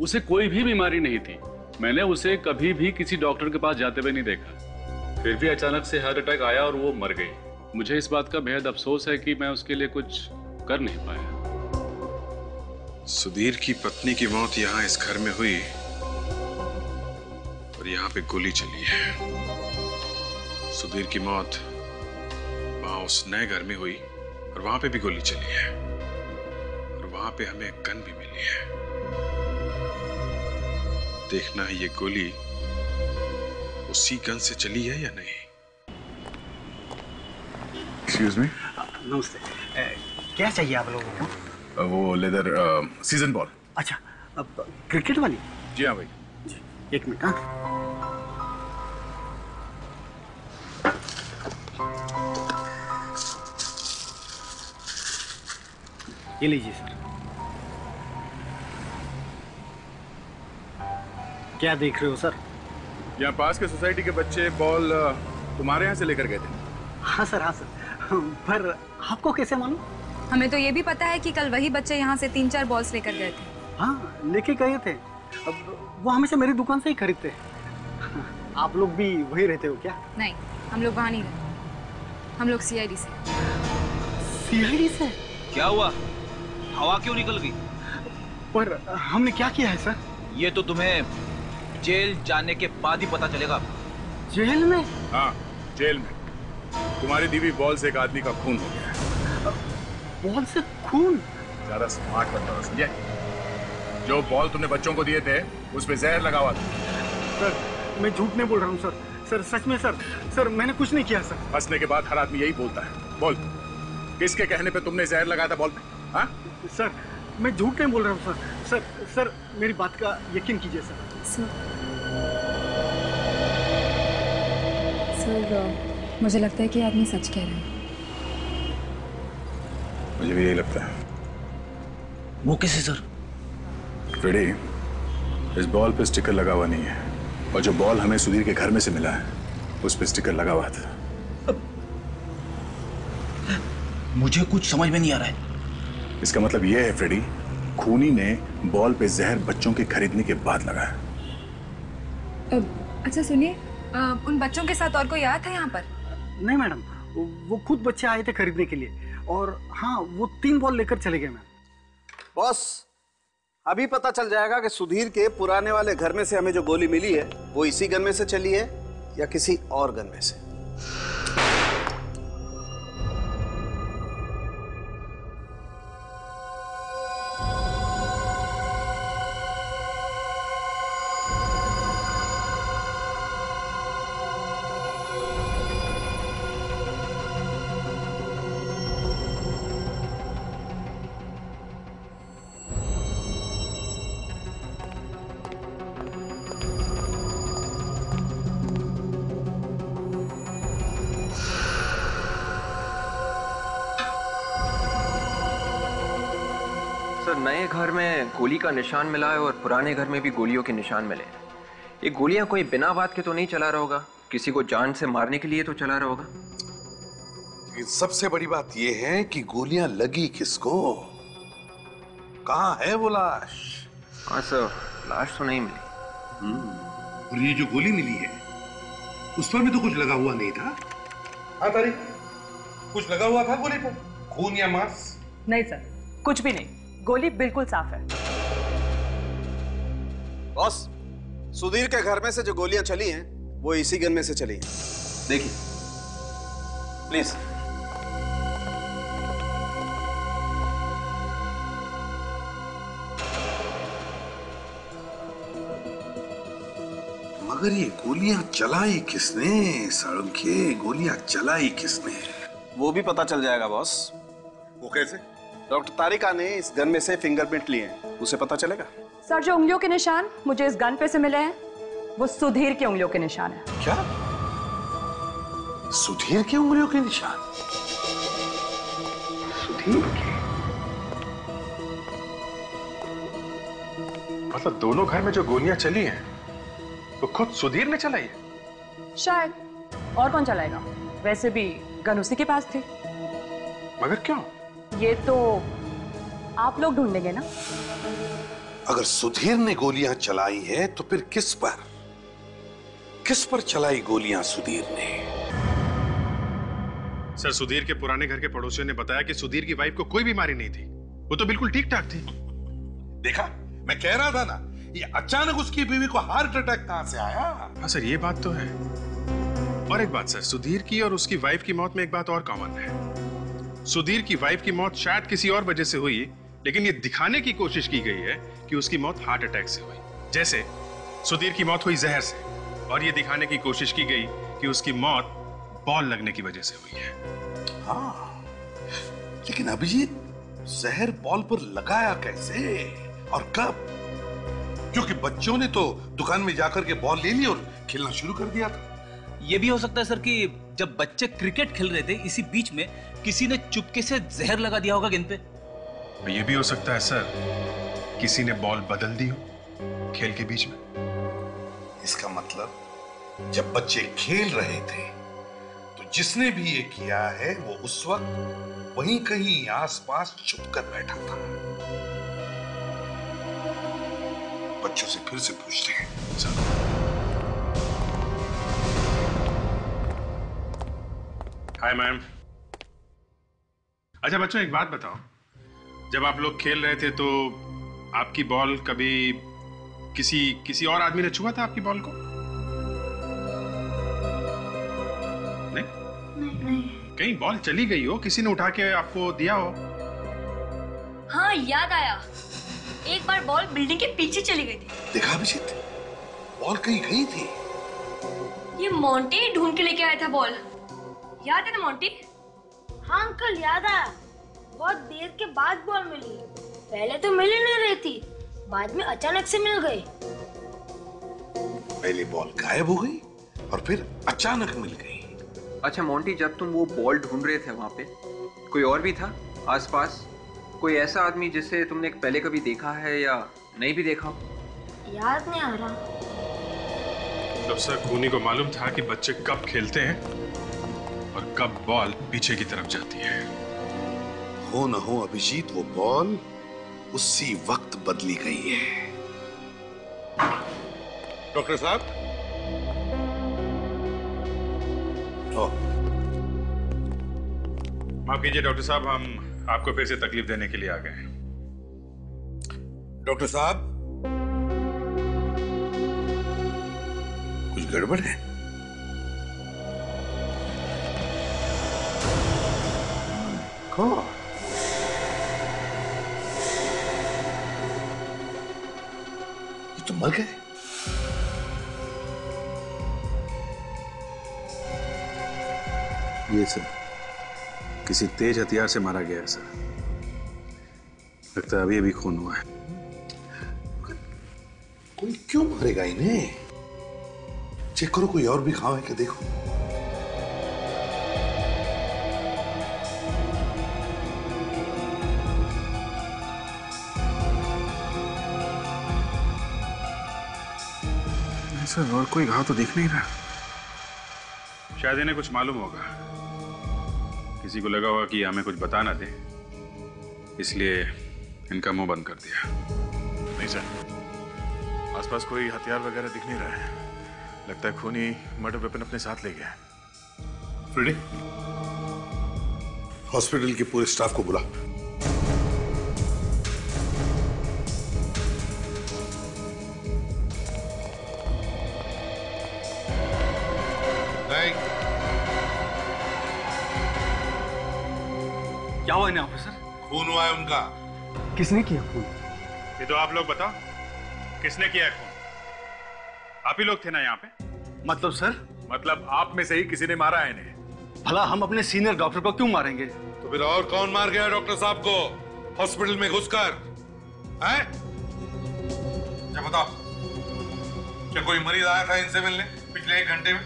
उसे कोई भी बीमारी नहीं थी, मैंने उसे कभी भी किसी डॉक्टर के पास जाते हुए नहीं देखा, फिर भी अचानक से हार्ट अटैक आया और वो मर गई। मुझे इस बात का बेहद अफसोस है कि मैं उसके लिए कुछ कर नहीं पाया। सुधीर की पत्नी की मौत यहाँ इस घर में हुई और यहाँ पे गोली चली है। सुधीर की मौत वहाँ उस नए घर में हुई और वहाँ पे भी गोली चली है। वहां पे हमें गन भी मिली है, देखना है ये गोली उसी गन से चली है या नहीं। Excuse me? नमस्ते, क्या चाहिए आप लोगों को? आ, वो लेदर सीजन बॉल। अच्छा, अब क्रिकेट वाली? जी हाँ भाई, एक मिनट। हाँ, ये लीजिए सर। क्या देख रहे हो सर? यहाँ पास के सोसाइटी के बच्चे बॉल तुम्हारे यहाँ से लेकर गए थे। हाँ सर, हाँ सर, पर आपको कैसे मालूम? हमें तो ये भी पता है कि कल वही बच्चे यहाँ से तीन चार बॉल्स लेकर गए थे। हाँ, लेके गए थे। अब वो हमेशा मेरी दुकान से ही खरीदते हैं। आप लोग भी वही रहते हो क्या? नहीं, हम लोग वहाँ नहीं रहते, हम लोग सीआईडी से। सीआईडी से? क्या हुआ, हवा क्यों निकल गई? पर हमने क्या किया है सर? ये तो तुम्हें जेल जाने के बाद ही पता चलेगा। जेल में? हाँ, जेल में। तुम्हारी दीवी बॉल से एक आदमी का खून हो गया है। बॉल से खून? ज़्यादा स्मार्ट बनता है, समझे? जो बॉल तुमने बच्चों को दिए थे उसमें जहर लगा हुआ था। सर, मैं झूठ नहीं बोल रहा हूँ सर, सर सच में सर, सर मैंने कुछ नहीं किया सर। हंसने के बाद हर आदमी यही बोलता है। बोल, किसके कहने पे तुमने जहर लगाया था बॉल पे? हाँ सर, मैं झूठ नहीं बोल रहा हूँ सर, सर सर मेरी बात का यकीन कीजिए सर। सर, सर मुझे लगता है कि आदमी सच कह रहा है। मुझे भी यही लगता है। वो कैसे सर? फ्रेडी, इस बॉल पे स्टिकर लगा हुआ नहीं है, और जो बॉल हमें सुधीर के घर में से मिला है उस पे स्टिकर लगा हुआ था। मुझे कुछ समझ में नहीं आ रहा है। इसका मतलब यह है फ्रेडी, खूनी ने बॉल पे जहर बच्चों के खरीदने के बाद लगाया। अच्छा सुनिए, उन बच्चों के साथ और कोई आया था यहाँ पर? नहीं मैडम, वो खुद बच्चे आए थे खरीदने के लिए, और हाँ वो तीन बॉल लेकर चले गए मैम। बॉस, अभी पता चल जाएगा कि सुधीर के पुराने वाले घर में से हमें जो गोली मिली है वो इसी गन में से चली है या किसी और गन में से। नए घर में गोली का निशान मिला है और पुराने घर में भी गोलियों के निशान मिले हैं। ये गोलियां कोई बिना बात के तो नहीं चला रहा होगा, किसी को जान से मारने के लिए तो चला रहा होगा। लेकिन सबसे बड़ी बात ये है कि गोलियां लगी किसको, कहाँ है वो लाश? हाँ सर, लाश तो नहीं मिली। और ये जो गोली मिली है उस पर भी तो कुछ लगा हुआ नहीं था। हाँ तारिक, कुछ लगा हुआ था गोली पर? खून या मांस? नहीं सर, कुछ भी नहीं, गोली बिल्कुल साफ है। बॉस, सुधीर के घर में से जो गोलियां चली हैं, वो इसी गन में से चली हैं। देखिए, प्लीज। मगर ये गोलियां चलाई किसने सालुंखे? गोलियां चलाई किसने? वो भी पता चल जाएगा बॉस। वो कैसे? डॉक्टर तारिका ने इस गन में से फिंगरप्रिंट लिए हैं, उसे पता चलेगा। सर, जो उंगलियों के निशान मुझे इस गन पे से मिले हैं वो सुधीर की उंगलियों के निशान है। क्या? सुधीर की उंगलियों के निशान? सुधीर के? मतलब दोनों घर में जो गोलियां चली हैं वो तो खुद सुधीर ने चलाई है? शायद, और कौन चलाएगा? वैसे भी गन उसी के पास थी। मगर क्यों? ये तो आप लोग ढूंढेंगे ना। अगर सुधीर ने गोलियां चलाई है तो फिर किस पर किस पर चलाई गोलियां सुधीर ने? सर, सुधीर के पुराने घर के पड़ोसियों ने बताया कि सुधीर की वाइफ को कोई बीमारी नहीं थी, वो तो बिल्कुल ठीक ठाक थी। देखा, मैं कह रहा था ना, ये अचानक उसकी बीवी को हार्ट अटैक कहां से आया? हाँ सर, ये बात तो है। और एक बात सर, सुधीर की और उसकी वाइफ की मौत में एक बात और कॉमन है। सुधीर की वाइफ की मौत शायद किसी और वजह से हुई, लेकिन ये दिखाने की कोशिश की गई है कि उसकी मौत हार्ट अटैक से हुई। जैसे सुधीर की मौत हुई जहर से, और ये दिखाने की कोशिश की गई कि उसकी मौत बॉल लगने की वजह से हुई है। हाँ, लेकिन अब ये जहर बॉल पर लगाया कैसे और कब? क्योंकि बच्चों ने तो दुकान में जाकर के बॉल ले ली और खेलना शुरू कर दिया था। ये भी हो सकता है सर कि जब बच्चे क्रिकेट खेल रहे थे इसी बीच में किसी ने चुपके से जहर लगा दिया होगा गेंद पे। ये भी हो सकता है सर, किसी ने बॉल बदल दी हो खेल के बीच में। इसका मतलब जब बच्चे खेल रहे थे तो जिसने भी ये किया है वो उस वक्त वहीं कहीं आसपास छुपकर बैठा था। बच्चों से फिर से पूछते हैं सर। Hi ma'am. अच्छा बच्चों, एक बात बताओ, जब आप लोग खेल रहे थे तो आपकी बॉल कभी किसी किसी और आदमी ने छुआ था आपकी बॉल को? नहीं? नहीं, नहीं। कहीं बॉल चली गई हो, किसी ने उठा के आपको दिया हो? हाँ, याद आया, एक बार बॉल बिल्डिंग के पीछे चली गई थी। देखा अभिजीत, बॉल कहीं गई थी। ये मोंटी ढूंढ के लेके आया था बॉल, याद है ना मोंटी? हाँ अंकल, याद आया, बहुत देर के बाद बॉल मिली, पहले तो मिल ही नहीं रही थी, बाद में अचानक से मिल गई। पहले बॉल गायब हो गई और फिर अचानक मिल गई। अच्छा मोंटी, जब तुम वो बॉल ढूंढ रहे थे वहाँ पे कोई और भी था आसपास? कोई ऐसा आदमी जिसे तुमने पहले कभी देखा है या नहीं भी देखा? याद नहीं आ रहा। डॉक्टर खूनी को मालूम था कि बच्चे कब खेलते हैं और कब बॉल पीछे की तरफ जाती है। हो न हो अभिजीत, वो बॉल उसी वक्त बदली गई है। डॉक्टर साहब, माफ कीजिए डॉक्टर साहब, हम आपको फिर से तकलीफ देने के लिए आ गए हैं। डॉक्टर साहब, कुछ गड़बड़ है। God. ये तो मर गए। ये सर किसी तेज हथियार से मारा गया है सर। लगता है अभी अभी खून हुआ है। कोई क्यों मारेगा इन्हें? चेक करो, कोई और भी घाव है क्या, देखो। नहीं सर, और कोई घाव तो देख नहीं रहा। शायद इन्हें कुछ मालूम होगा, किसी को लगा हुआ कि हमें कुछ बता ना दे, इसलिए इनका मुंह बंद कर दिया। नहीं सर, आसपास कोई हथियार वगैरह दिख नहीं रहा है। लगता है खूनी मर्डर वेपन अपने साथ ले गया है। फ्रेडी, हॉस्पिटल के पूरे स्टाफ को बुला। क्या हुआ इन्हें ऑफिसर? खून हुआ है उनका। किसने किया खून? ये तो आप लोग बताओ, किसने किया है खून? आप ही लोग थे ना यहाँ पे। मतलब सर? मतलब आप में से ही किसी ने मारा है इन्हें। भला हम अपने सीनियर डॉक्टर को क्यों मारेंगे? तो फिर और कौन मार गया डॉक्टर साहब को हॉस्पिटल में घुसकर? हैं? क्या बताओ, क्या कोई मरीज आया था इनसे मिलने पिछले एक घंटे में?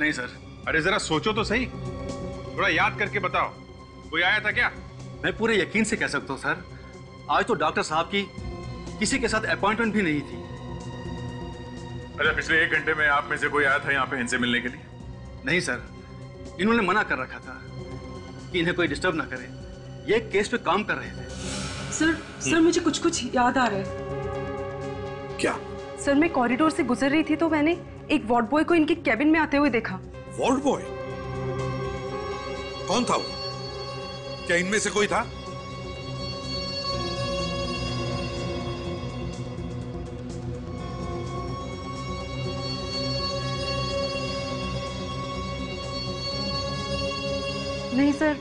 नहीं सर। अरे जरा सोचो तो सही, थोड़ा याद करके बताओ, कोई आया था क्या? मैं पूरे यकीन से कह सकता हूँ सर, आज तो डॉक्टर साहब की किसी के साथ अपॉइंटमेंट भी नहीं थी। अरे पिछले एक घंटे में आप में से कोई आया था यहाँ पे इनसे मिलने के लिए? नहीं सर, इन्होंने मना कर रखा था कि इन्हें कोई डिस्टर्ब ना करे, ये केस पे काम कर रहे थे। सर सर मुझे कुछ कुछ याद आ रहा है। क्या? सर मैं कॉरिडोर से गुजर रही थी तो मैंने एक वार्ड बॉय को इनके कैबिन में आते हुए देखा। Ward boy? कौन था वो? क्या इनमें से कोई था? नहीं सर,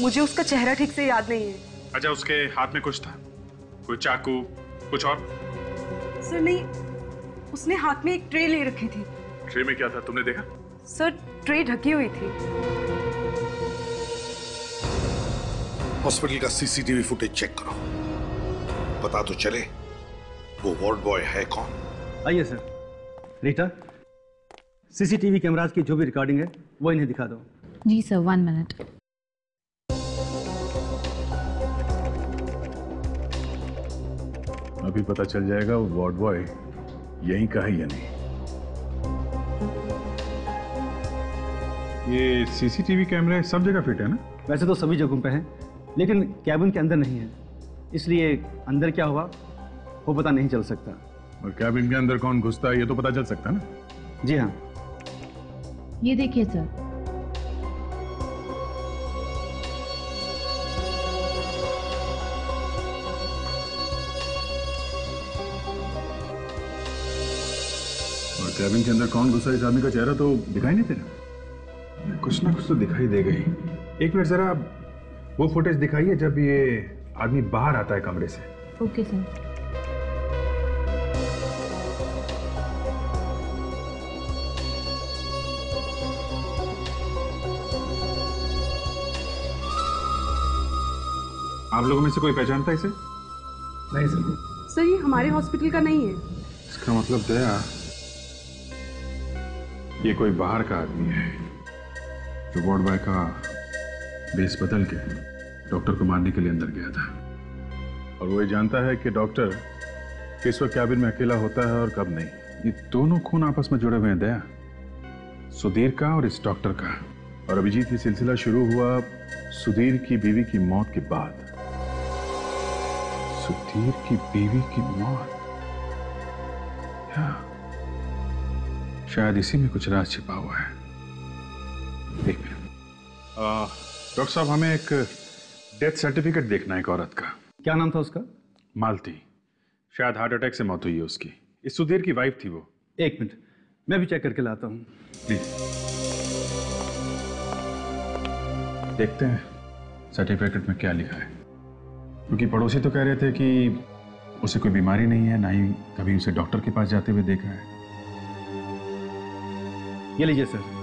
मुझे उसका चेहरा ठीक से याद नहीं है। अच्छा, उसके हाथ में कुछ था? कोई चाकू, कुछ और? सर नहीं, उसने हाथ में एक ट्रे ले रखी थी। ट्रे में क्या था, तुमने देखा? सर ट्रे ढकी हुई थी। हॉस्पिटल का सीसीटीवी फुटेज चेक करो, पता तो चले वो वार्ड बॉय है कौन। आइए सर। रीटा, सीसीटीवी कैमराज की जो भी रिकॉर्डिंग है वो इन्हें दिखा दो। जी सर, वन मिनट। अभी पता चल जाएगा वो वार्ड बॉय यहीं का है या नहीं। ये सीसीटीवी कैमरे सब जगह फिट है ना? वैसे तो सभी जगहों पे हैं, लेकिन कैबिन के अंदर नहीं है, इसलिए अंदर क्या हुआ वो पता नहीं चल सकता। और कैबिन के अंदर कौन घुसता है ये तो पता चल सकता ना? जी हाँ। ये देखिए सर। और कैबिन के अंदर कौन घुसा, इस आदमी का चेहरा तो दिखाई नहीं दे रहा। कुछ ना कुछ तो दिखाई देगा ही। एक मिनट जरा वो फुटेज दिखाइए जब ये आदमी बाहर आता है कमरे से। Okay sir. आप लोगों में से कोई पहचानता है इसे? नहीं सर। सर ये हमारे हॉस्पिटल का नहीं है। इसका मतलब दया, ये कोई बाहर का आदमी है जो वार्ड बॉय का बेस बदल के डॉक्टर को मारने के लिए अंदर गया था और वो ये जानता है कि डॉक्टर किस वक्त कैबिन में अकेला होता है और कब नहीं। ये दोनों खून आपस में जुड़े हुए हैं दया, सुधीर का और इस डॉक्टर का। और अभिजीत ये सिलसिला शुरू हुआ सुधीर की बीवी की मौत के बाद। सुधीर की बीवी की मौत, शायद इसी में कुछ राज छिपा हुआ है। एक मिनट डॉक्टर साहब, हमें एक डेथ सर्टिफिकेट देखना है एक औरत का। क्या नाम था उसका? मालती। शायद हार्ट अटैक से मौत हुई है उसकी। इस सुधीर की वाइफ थी वो। एक मिनट मैं भी चेक करके लाता हूँ। देखते हैं सर्टिफिकेट में क्या लिखा है, क्योंकि पड़ोसी तो कह रहे थे कि उसे कोई बीमारी नहीं है, ना ही कभी उसे डॉक्टर के पास जाते हुए देखा है। ये लीजिए सर।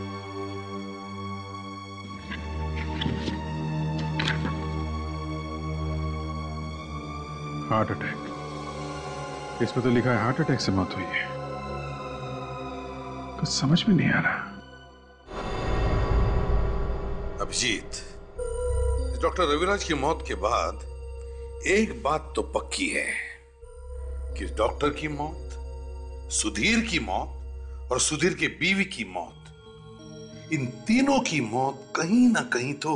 हार्ट अटैक, इसमें तो लिखा है हार्ट अटैक से मौत हुई है। कुछ समझ में नहीं आ रहा। अभिजीत, डॉक्टर रविराज की मौत के बाद एक बात तो पक्की है कि डॉक्टर की मौत, सुधीर की मौत और सुधीर के बीवी की मौत, इन तीनों की मौत कहीं ना कहीं तो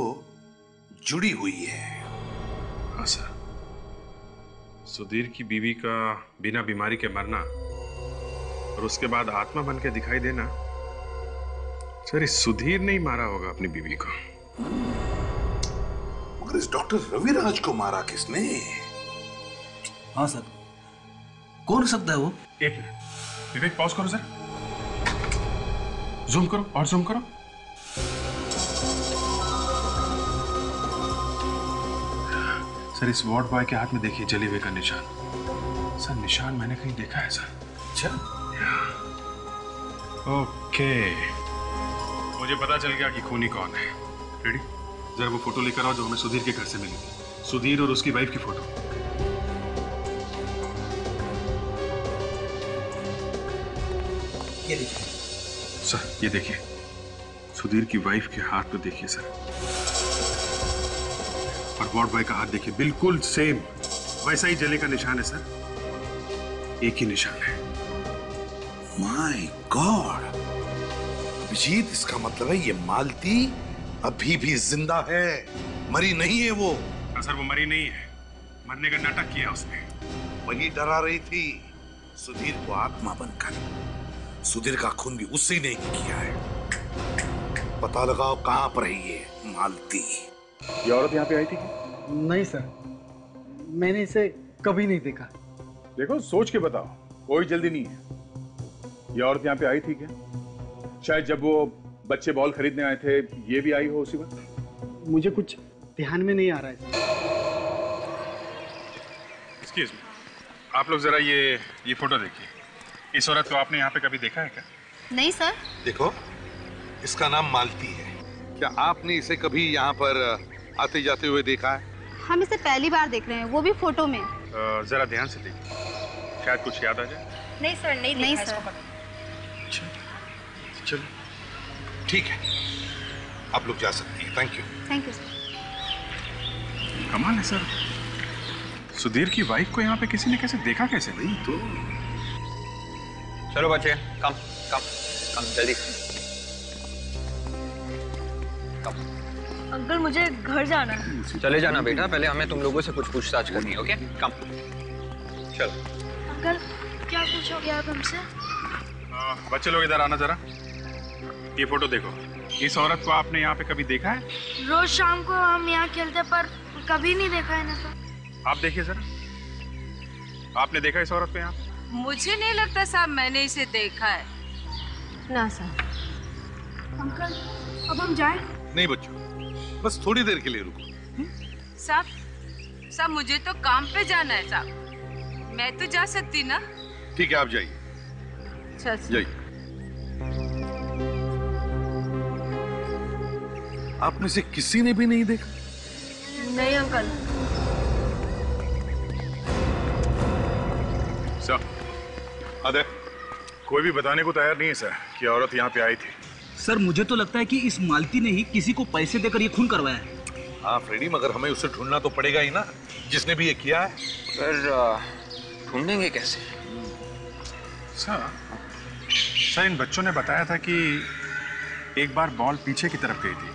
जुड़ी हुई है। हाँ सर, सुधीर की बीवी का बिना बीमारी के मरना और उसके बाद आत्मा बन के दिखाई देना। सर, इस सुधीर ने ही मारा होगा अपनी बीवी को। मगर इस डॉक्टर रविराज को मारा किसने? हाँ सर, कौन सकता है वो? एक मिनट विवेक, पॉज करो सर। जूम करो और जूम करो। सर, इस वार्ड बॉय के हाथ में देखिए जले हुए का निशान। सर, निशान मैंने कहीं देखा है सर। अच्छा, ओके, मुझे पता चल गया कि खूनी कौन है। रेडी, जरा वो फोटो लेकर आओ जो हमें सुधीर के घर से मिली थी। सुधीर और उसकी वाइफ की फोटो। ये देखिए सर, ये देखिए सुधीर की वाइफ के हाथ को देखिए सर, और वार्ड बॉय का हाथ देखिए, बिल्कुल सेम वैसा ही जले का निशान है सर। एक ही निशान है। माय गॉड अभिजीत, इसका मतलब है ये मालती अभी भी जिंदा है, मरी नहीं है वो। हाँ सर, वो मरी नहीं है, मरने का नाटक किया उसने। वही डरा रही थी सुधीर को आत्मा बनकर। सुधीर का खून भी उससे नहीं किया है। पता लगाओ कहां पर है ये मालती। ये औरत यहाँ पे आई थी? नहीं सर, मैंने इसे कभी नहीं देखा। देखो, सोच के बताओ, कोई जल्दी नहीं है। ये औरत यहाँ पे आई थी क्या? शायद जब वो बच्चे बॉल खरीदने आए थे ये भी आई हो उसी वक्त। मुझे कुछ ध्यान में नहीं आ रहा है। आप लोग जरा ये ये फोटो देखिए। इस औरत को आपने यहाँ पे कभी देखा है क्या? नहीं सर। देखो, इसका नाम मालती है। क्या आपने इसे कभी यहाँ पर आते जाते हुए देखा है? हम इसे पहली बार देख रहे हैं, वो भी फोटो में। जरा ध्यान से देखिए, शायद कुछ याद आ जाए। नहीं सर, नहीं नहीं सर। चलो ठीक है, आप लोग जा सकती हैं। Thank you. Thank you sir. कमाल है सर, सुधीर की वाइफ को यहाँ पे किसी ने कैसे देखा? कैसे भाई? तो चलो बच्चे, कम कम कम जल्दी कम। अंकल, मुझे घर जाना है। चले जाना बेटा, पहले हमें तुम लोगों से कुछ पूछताछ करनी है। ओके, कम चलो। अंकल, क्या कुछ हो गया आप हमसे? बच्चे लोग इधर आना जरा। ये फोटो देखो, इस औरत को आपने यहाँ पे कभी देखा है? रोज शाम को हम यहाँ खेलते पर कभी नहीं देखा है ना सर। आप देखिए जरा, आपने देखा इस औरत को यहाँ? मुझे नहीं लगता साहब, मैंने इसे देखा है ना साहब। अंकल, अब हम जाएं? नहीं बच्चों, बस थोड़ी देर के लिए रुको। साहब साहब मुझे तो काम पे जाना है साहब, मैं तो जा सकती ना? ठीक है, आप जाइए। अच्छा जाइए। आप में से किसी ने भी नहीं देखा? नहीं अंकल। सर, अरे कोई भी बताने को तैयार नहीं है सर कि औरत यहाँ पे आई थी। सर, मुझे तो लगता है कि इस मालती ने ही किसी को पैसे देकर ये खून करवाया है। हाँ फ्रेडी, मगर हमें उसे ढूंढना तो पड़ेगा ही ना, जिसने भी ये किया है। सर ढूंढेंगे कैसे? सर सर इन बच्चों ने बताया था कि एक बार बॉल पीछे की तरफ गई थी,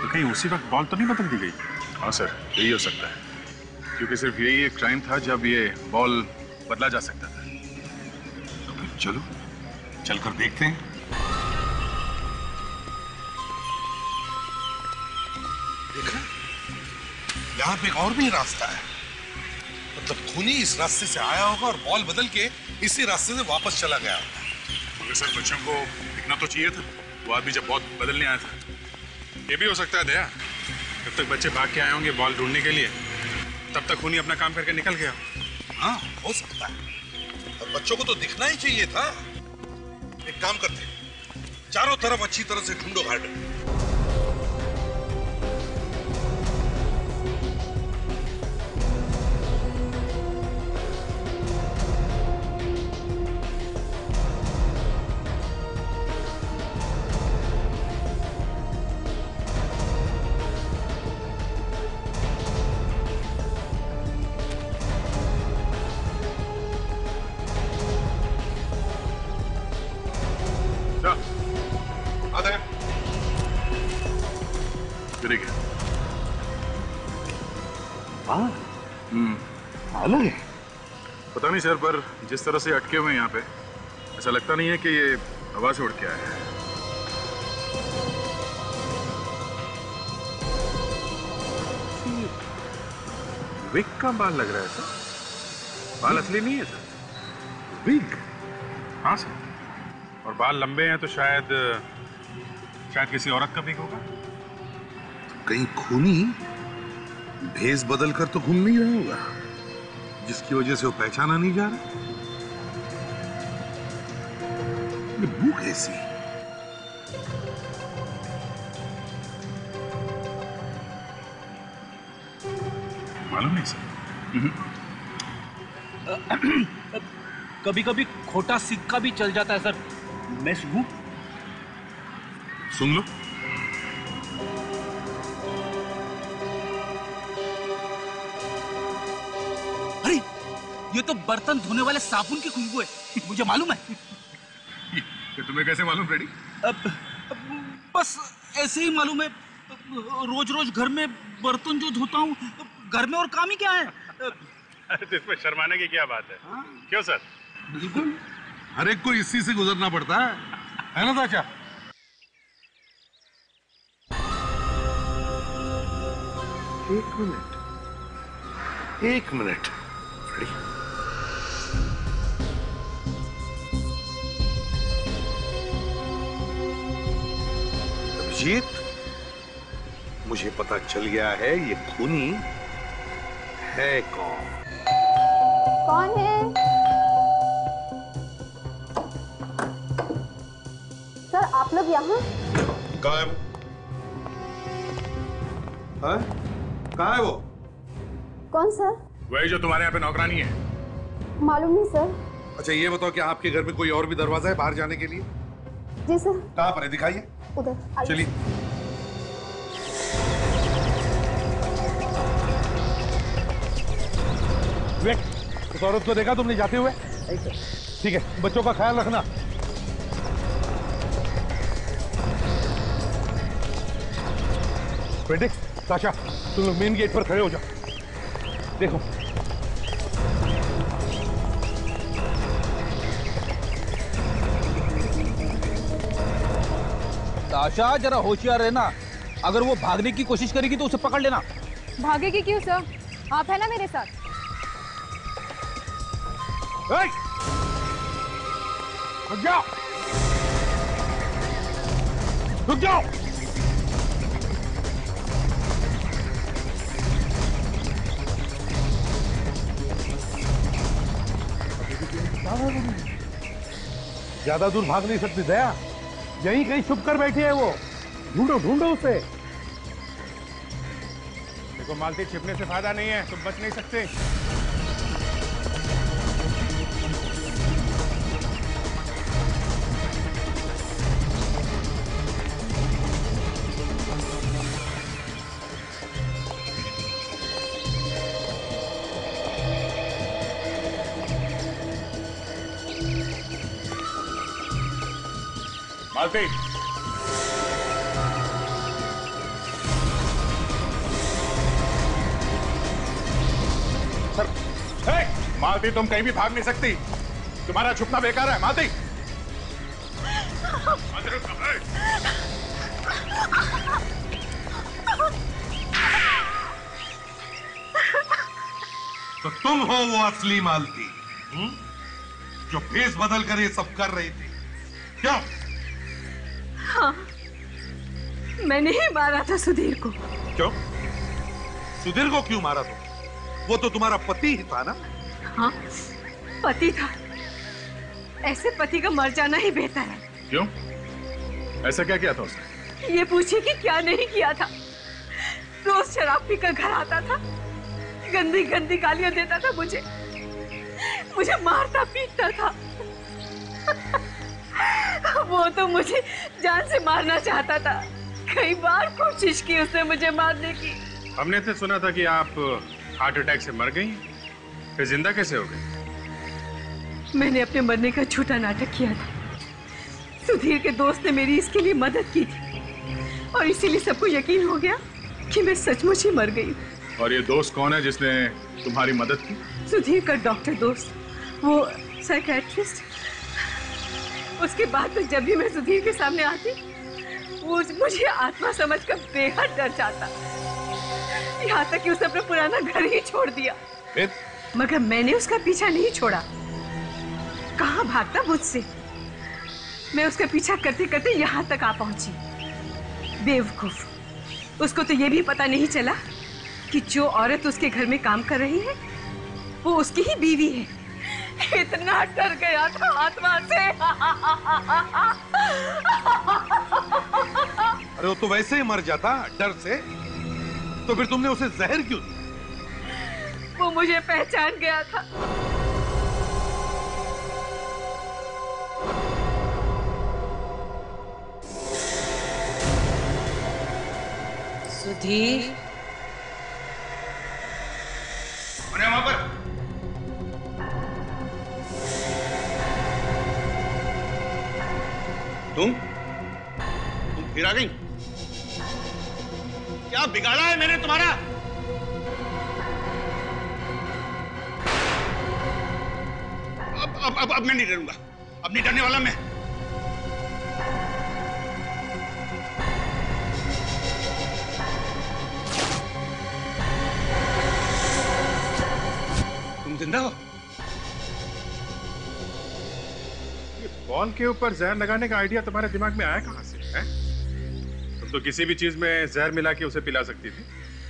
तो कहीं उसी वक्त बॉल तो नहीं बदल दी गई? हाँ सर, यही हो सकता है, क्योंकि सिर्फ यही एक टाइम था जब ये बॉल बदला जा सकता था। तो फिर चलो चलकर देखते हैं। यहाँ पे एक और भी रास्ता है, मतलब खूनी इस रास्ते से आया होगा और बॉल बदल के इसी रास्ते से वापस चला गया। मगर सर बच्चों को दिखना तो चाहिए था वो आदमी जब बॉल बदलने आया था। ये भी हो सकता है दया, जब तक बच्चे भाग के आए होंगे बॉल ढूंढने के लिए, तब तक खूनी अपना काम करके निकल गया। हाँ हो सकता है, और बच्चों को तो दिखना ही चाहिए था। एक काम करते हैं, चारों तरफ अच्छी तरह से ढूंढो गार्डन। नहीं सर, पर जिस तरह से अटके हुए हैं यहाँ पे, ऐसा लगता नहीं है कि ये हवा से उड़ के आया है। विग का बाल लग रहा है सर, बाल असली नहीं है सर। विग? हाँ सर, और बाल लंबे हैं तो शायद शायद किसी औरत का विग होगा। कहीं खूनी भेस बदल कर तो घूम नहीं रहा होगा, जिसकी वजह से वो पहचाना नहीं जा रहा। भूख ऐसी मालूम नहीं सर। कभी कभी खोटा सिक्का भी चल जाता है सर। मैं सुनूं? सुन लो। ये तो बर्तन धोने वाले साबुन की खुशबू है, मुझे मालूम है। ये तुम्हें कैसे मालूम फ्रेडी? अब, अब बस ऐसे ही मालूम है। रोज रोज घर में बर्तन जो धोता हूँ, घर में और काम ही क्या है। अरे तो इसमें शर्माने की क्या बात है? हाँ? क्यों सर, बिल्कुल हर एक को इसी से गुजरना पड़ता है, है ना चाचा? एक मिनट, एक मिनट फ्रेडी, जीत, मुझे पता चल गया है ये खूनी है कौन। कौन है? सर आप लोग यहाँ? कहाँ है वो? हाँ? कहाँ है वो? कौन सर? वही जो तुम्हारे यहाँ पे नौकरानी है। मालूम नहीं सर। अच्छा ये बताओ कि आपके घर में कोई और भी दरवाजा है बाहर जाने के लिए? जी सर। कहाँ पर है दिखाइए। उधर चलिए। वेट, उस औरत को देखा तुमने जाते हुए? ठीक है, बच्चों का ख्याल रखना। फ्रेडी, साशा, तुम लोग मेन गेट पर खड़े हो जाओ। देखो आशा, जरा होशियार रहना, अगर वो भागने की कोशिश करेगी तो उसे पकड़ लेना। भागेगी क्यों सर, आप है ना मेरे साथ। रुक जाओ, रुक जाओ। ज्यादा दूर भाग नहीं सकती दया, यहीं कहीं छुप कर बैठी है वो। ढूंढो ढूंढो उसे। देखो मालती, छिपने से फायदा नहीं है, तुम बच नहीं सकते। आते मालती, तुम कहीं भी भाग नहीं सकती, तुम्हारा छुपना बेकार है मालती। तो तुम हो वो असली मालती, हुँ? जो भेस बदल कर ये सब कर रही थी, क्यों? हाँ, मैंने ही मारा था सुधीर को। क्यों? सुधीर को क्यों मारा तुम? वो तो तुम्हारा पति ही था ना? हाँ, पति था। ऐसे पति का मर जाना ही बेहतर है। क्यों? ऐसा क्या किया था उसने? ये पूछे कि क्या नहीं किया था। रोज शराब पीकर घर आता था, गंदी गंदी गालियां देता था, मुझे मुझे मारता पीटता था। वो तो मुझे जान से मारना चाहता था। कई बार कोशिश की उसने मुझे मारने की। हमने तो सुना था कि आप हार्ट अटैक से मर गई, फिर जिंदा कैसे हो गई? मैंने अपने मरने का छोटा नाटक किया था। सुधीर के दोस्त ने मेरी इसके लिए मदद की थी और इसीलिए सबको यकीन हो गया कि मैं सचमुच ही मर गई। और ये दोस्त कौन है जिसने तुम्हारी मदद की? सुधीर का डॉक्टर दोस्त, वो साइकियाट्रिस्ट। उसके बाद तो जब भी मैं सुधीर के सामने आती, वो मुझे आत्मा समझकर बेहद डर जाता, यहाँ तक कि उसने अपना पुराना घर ही छोड़ दिया। फिर? मगर मैंने उसका पीछा नहीं छोड़ा। कहाँ भागता मुझसे, मैं उसका पीछा करते करते यहाँ तक आ पहुंची। बेवकूफ, उसको तो ये भी पता नहीं चला कि जो औरत उसके घर में काम कर रही है वो उसकी ही बीवी है। इतना डर गया था आत्मा से। अरे वो तो वैसे ही मर जाता डर से, तो फिर तुमने उसे जहर क्यों दिया? वो मुझे पहचान गया था। सुधीर, वहां पर तुम तुम फिर आ गई? क्या बिगाड़ा है मैंने तुम्हारा? अब अब अब अब मैं नहीं डरूंगा, अब नहीं डरने वाला मैं। जिंदा हो? ये बॉल के ऊपर जहर लगाने का आइडिया तुम्हारे दिमाग में आया कहाँ से है? तुम तो किसी भी चीज में जहर मिला के उसे पिला सकती थी।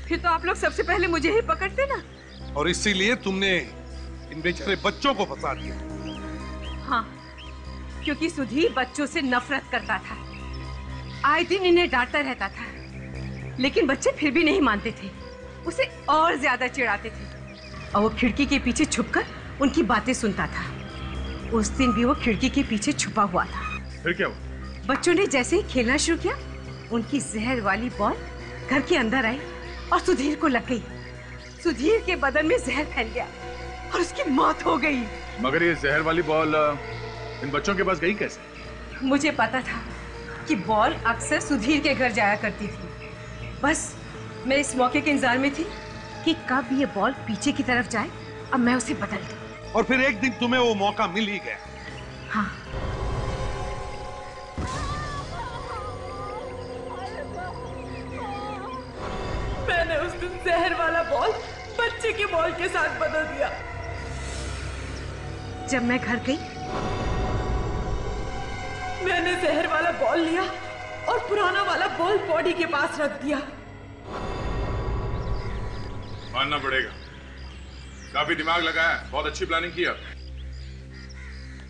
फिर तो आप लोग सबसे पहले मुझे ही पकड़ते ना। और इसीलिए तुमने इन बेचारे बच्चों को फंसा दिया। हाँ, क्योंकि सुधीर बच्चों से नफरत करता था। आए दिन इन्हें डांटता रहता था, लेकिन बच्चे फिर भी नहीं मानते थे, उसे और ज्यादा चिढ़ाते थे। और वो खिड़की के पीछे छुपकर उनकी बातें सुनता था। उस दिन भी वो खिड़की के पीछे छुपा हुआ था। फिर क्या हुआ? बच्चों ने जैसे ही खेलना शुरू किया, उनकी जहर वाली बॉल घर के अंदर आई और सुधीर को लग गई। सुधीर के बदन में जहर फैल गया और उसकी मौत हो गई। मगर ये जहर वाली बॉल इन बच्चों के पास गई कैसे? मुझे पता था कि बॉल अक्सर सुधीर के घर जाया करती थी। बस मैं इस मौके के इंतजार में थी कि कब ये बॉल पीछे की तरफ जाए, अब मैं उसे बदल दूं। और फिर एक दिन तुम्हें वो मौका मिल ही गया। हाँ। मैंने उस दिन जहर वाला बॉल बच्चे की बॉल के साथ बदल दिया। जब मैं घर गई, मैंने जहर वाला बॉल लिया और पुराना वाला बॉल बॉडी के पास रख दिया। मानना पड़ेगा, काफी दिमाग लगाया, बहुत अच्छी प्लानिंग किया।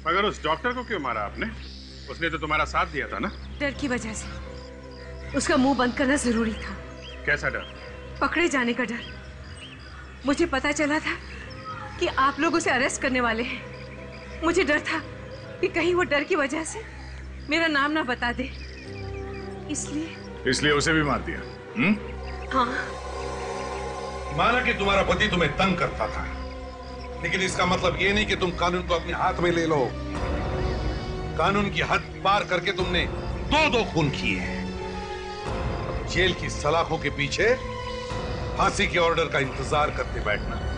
मगर उस डॉक्टर को क्यों मारा आपने? उसने तो तुम्हारा साथ दिया था ना। डर की वजह से उसका मुंह बंद करना जरूरी था। कैसा डर? पकड़े जाने का डर। मुझे पता चला था कि आप लोग उसे अरेस्ट करने वाले हैं। मुझे डर था कि कहीं वो डर की वजह से मेरा नाम ना बता दे, इसलिए इसलिए उसे भी मार दिया। हुँ? हाँ, माना कि तुम्हारा पति तुम्हें तंग करता था, लेकिन इसका मतलब ये नहीं कि तुम कानून को अपने हाथ में ले लो। कानून की हद पार करके तुमने दो दो खून किए हैं। जेल की सलाखों के पीछे फांसी के ऑर्डर का इंतजार करते बैठना।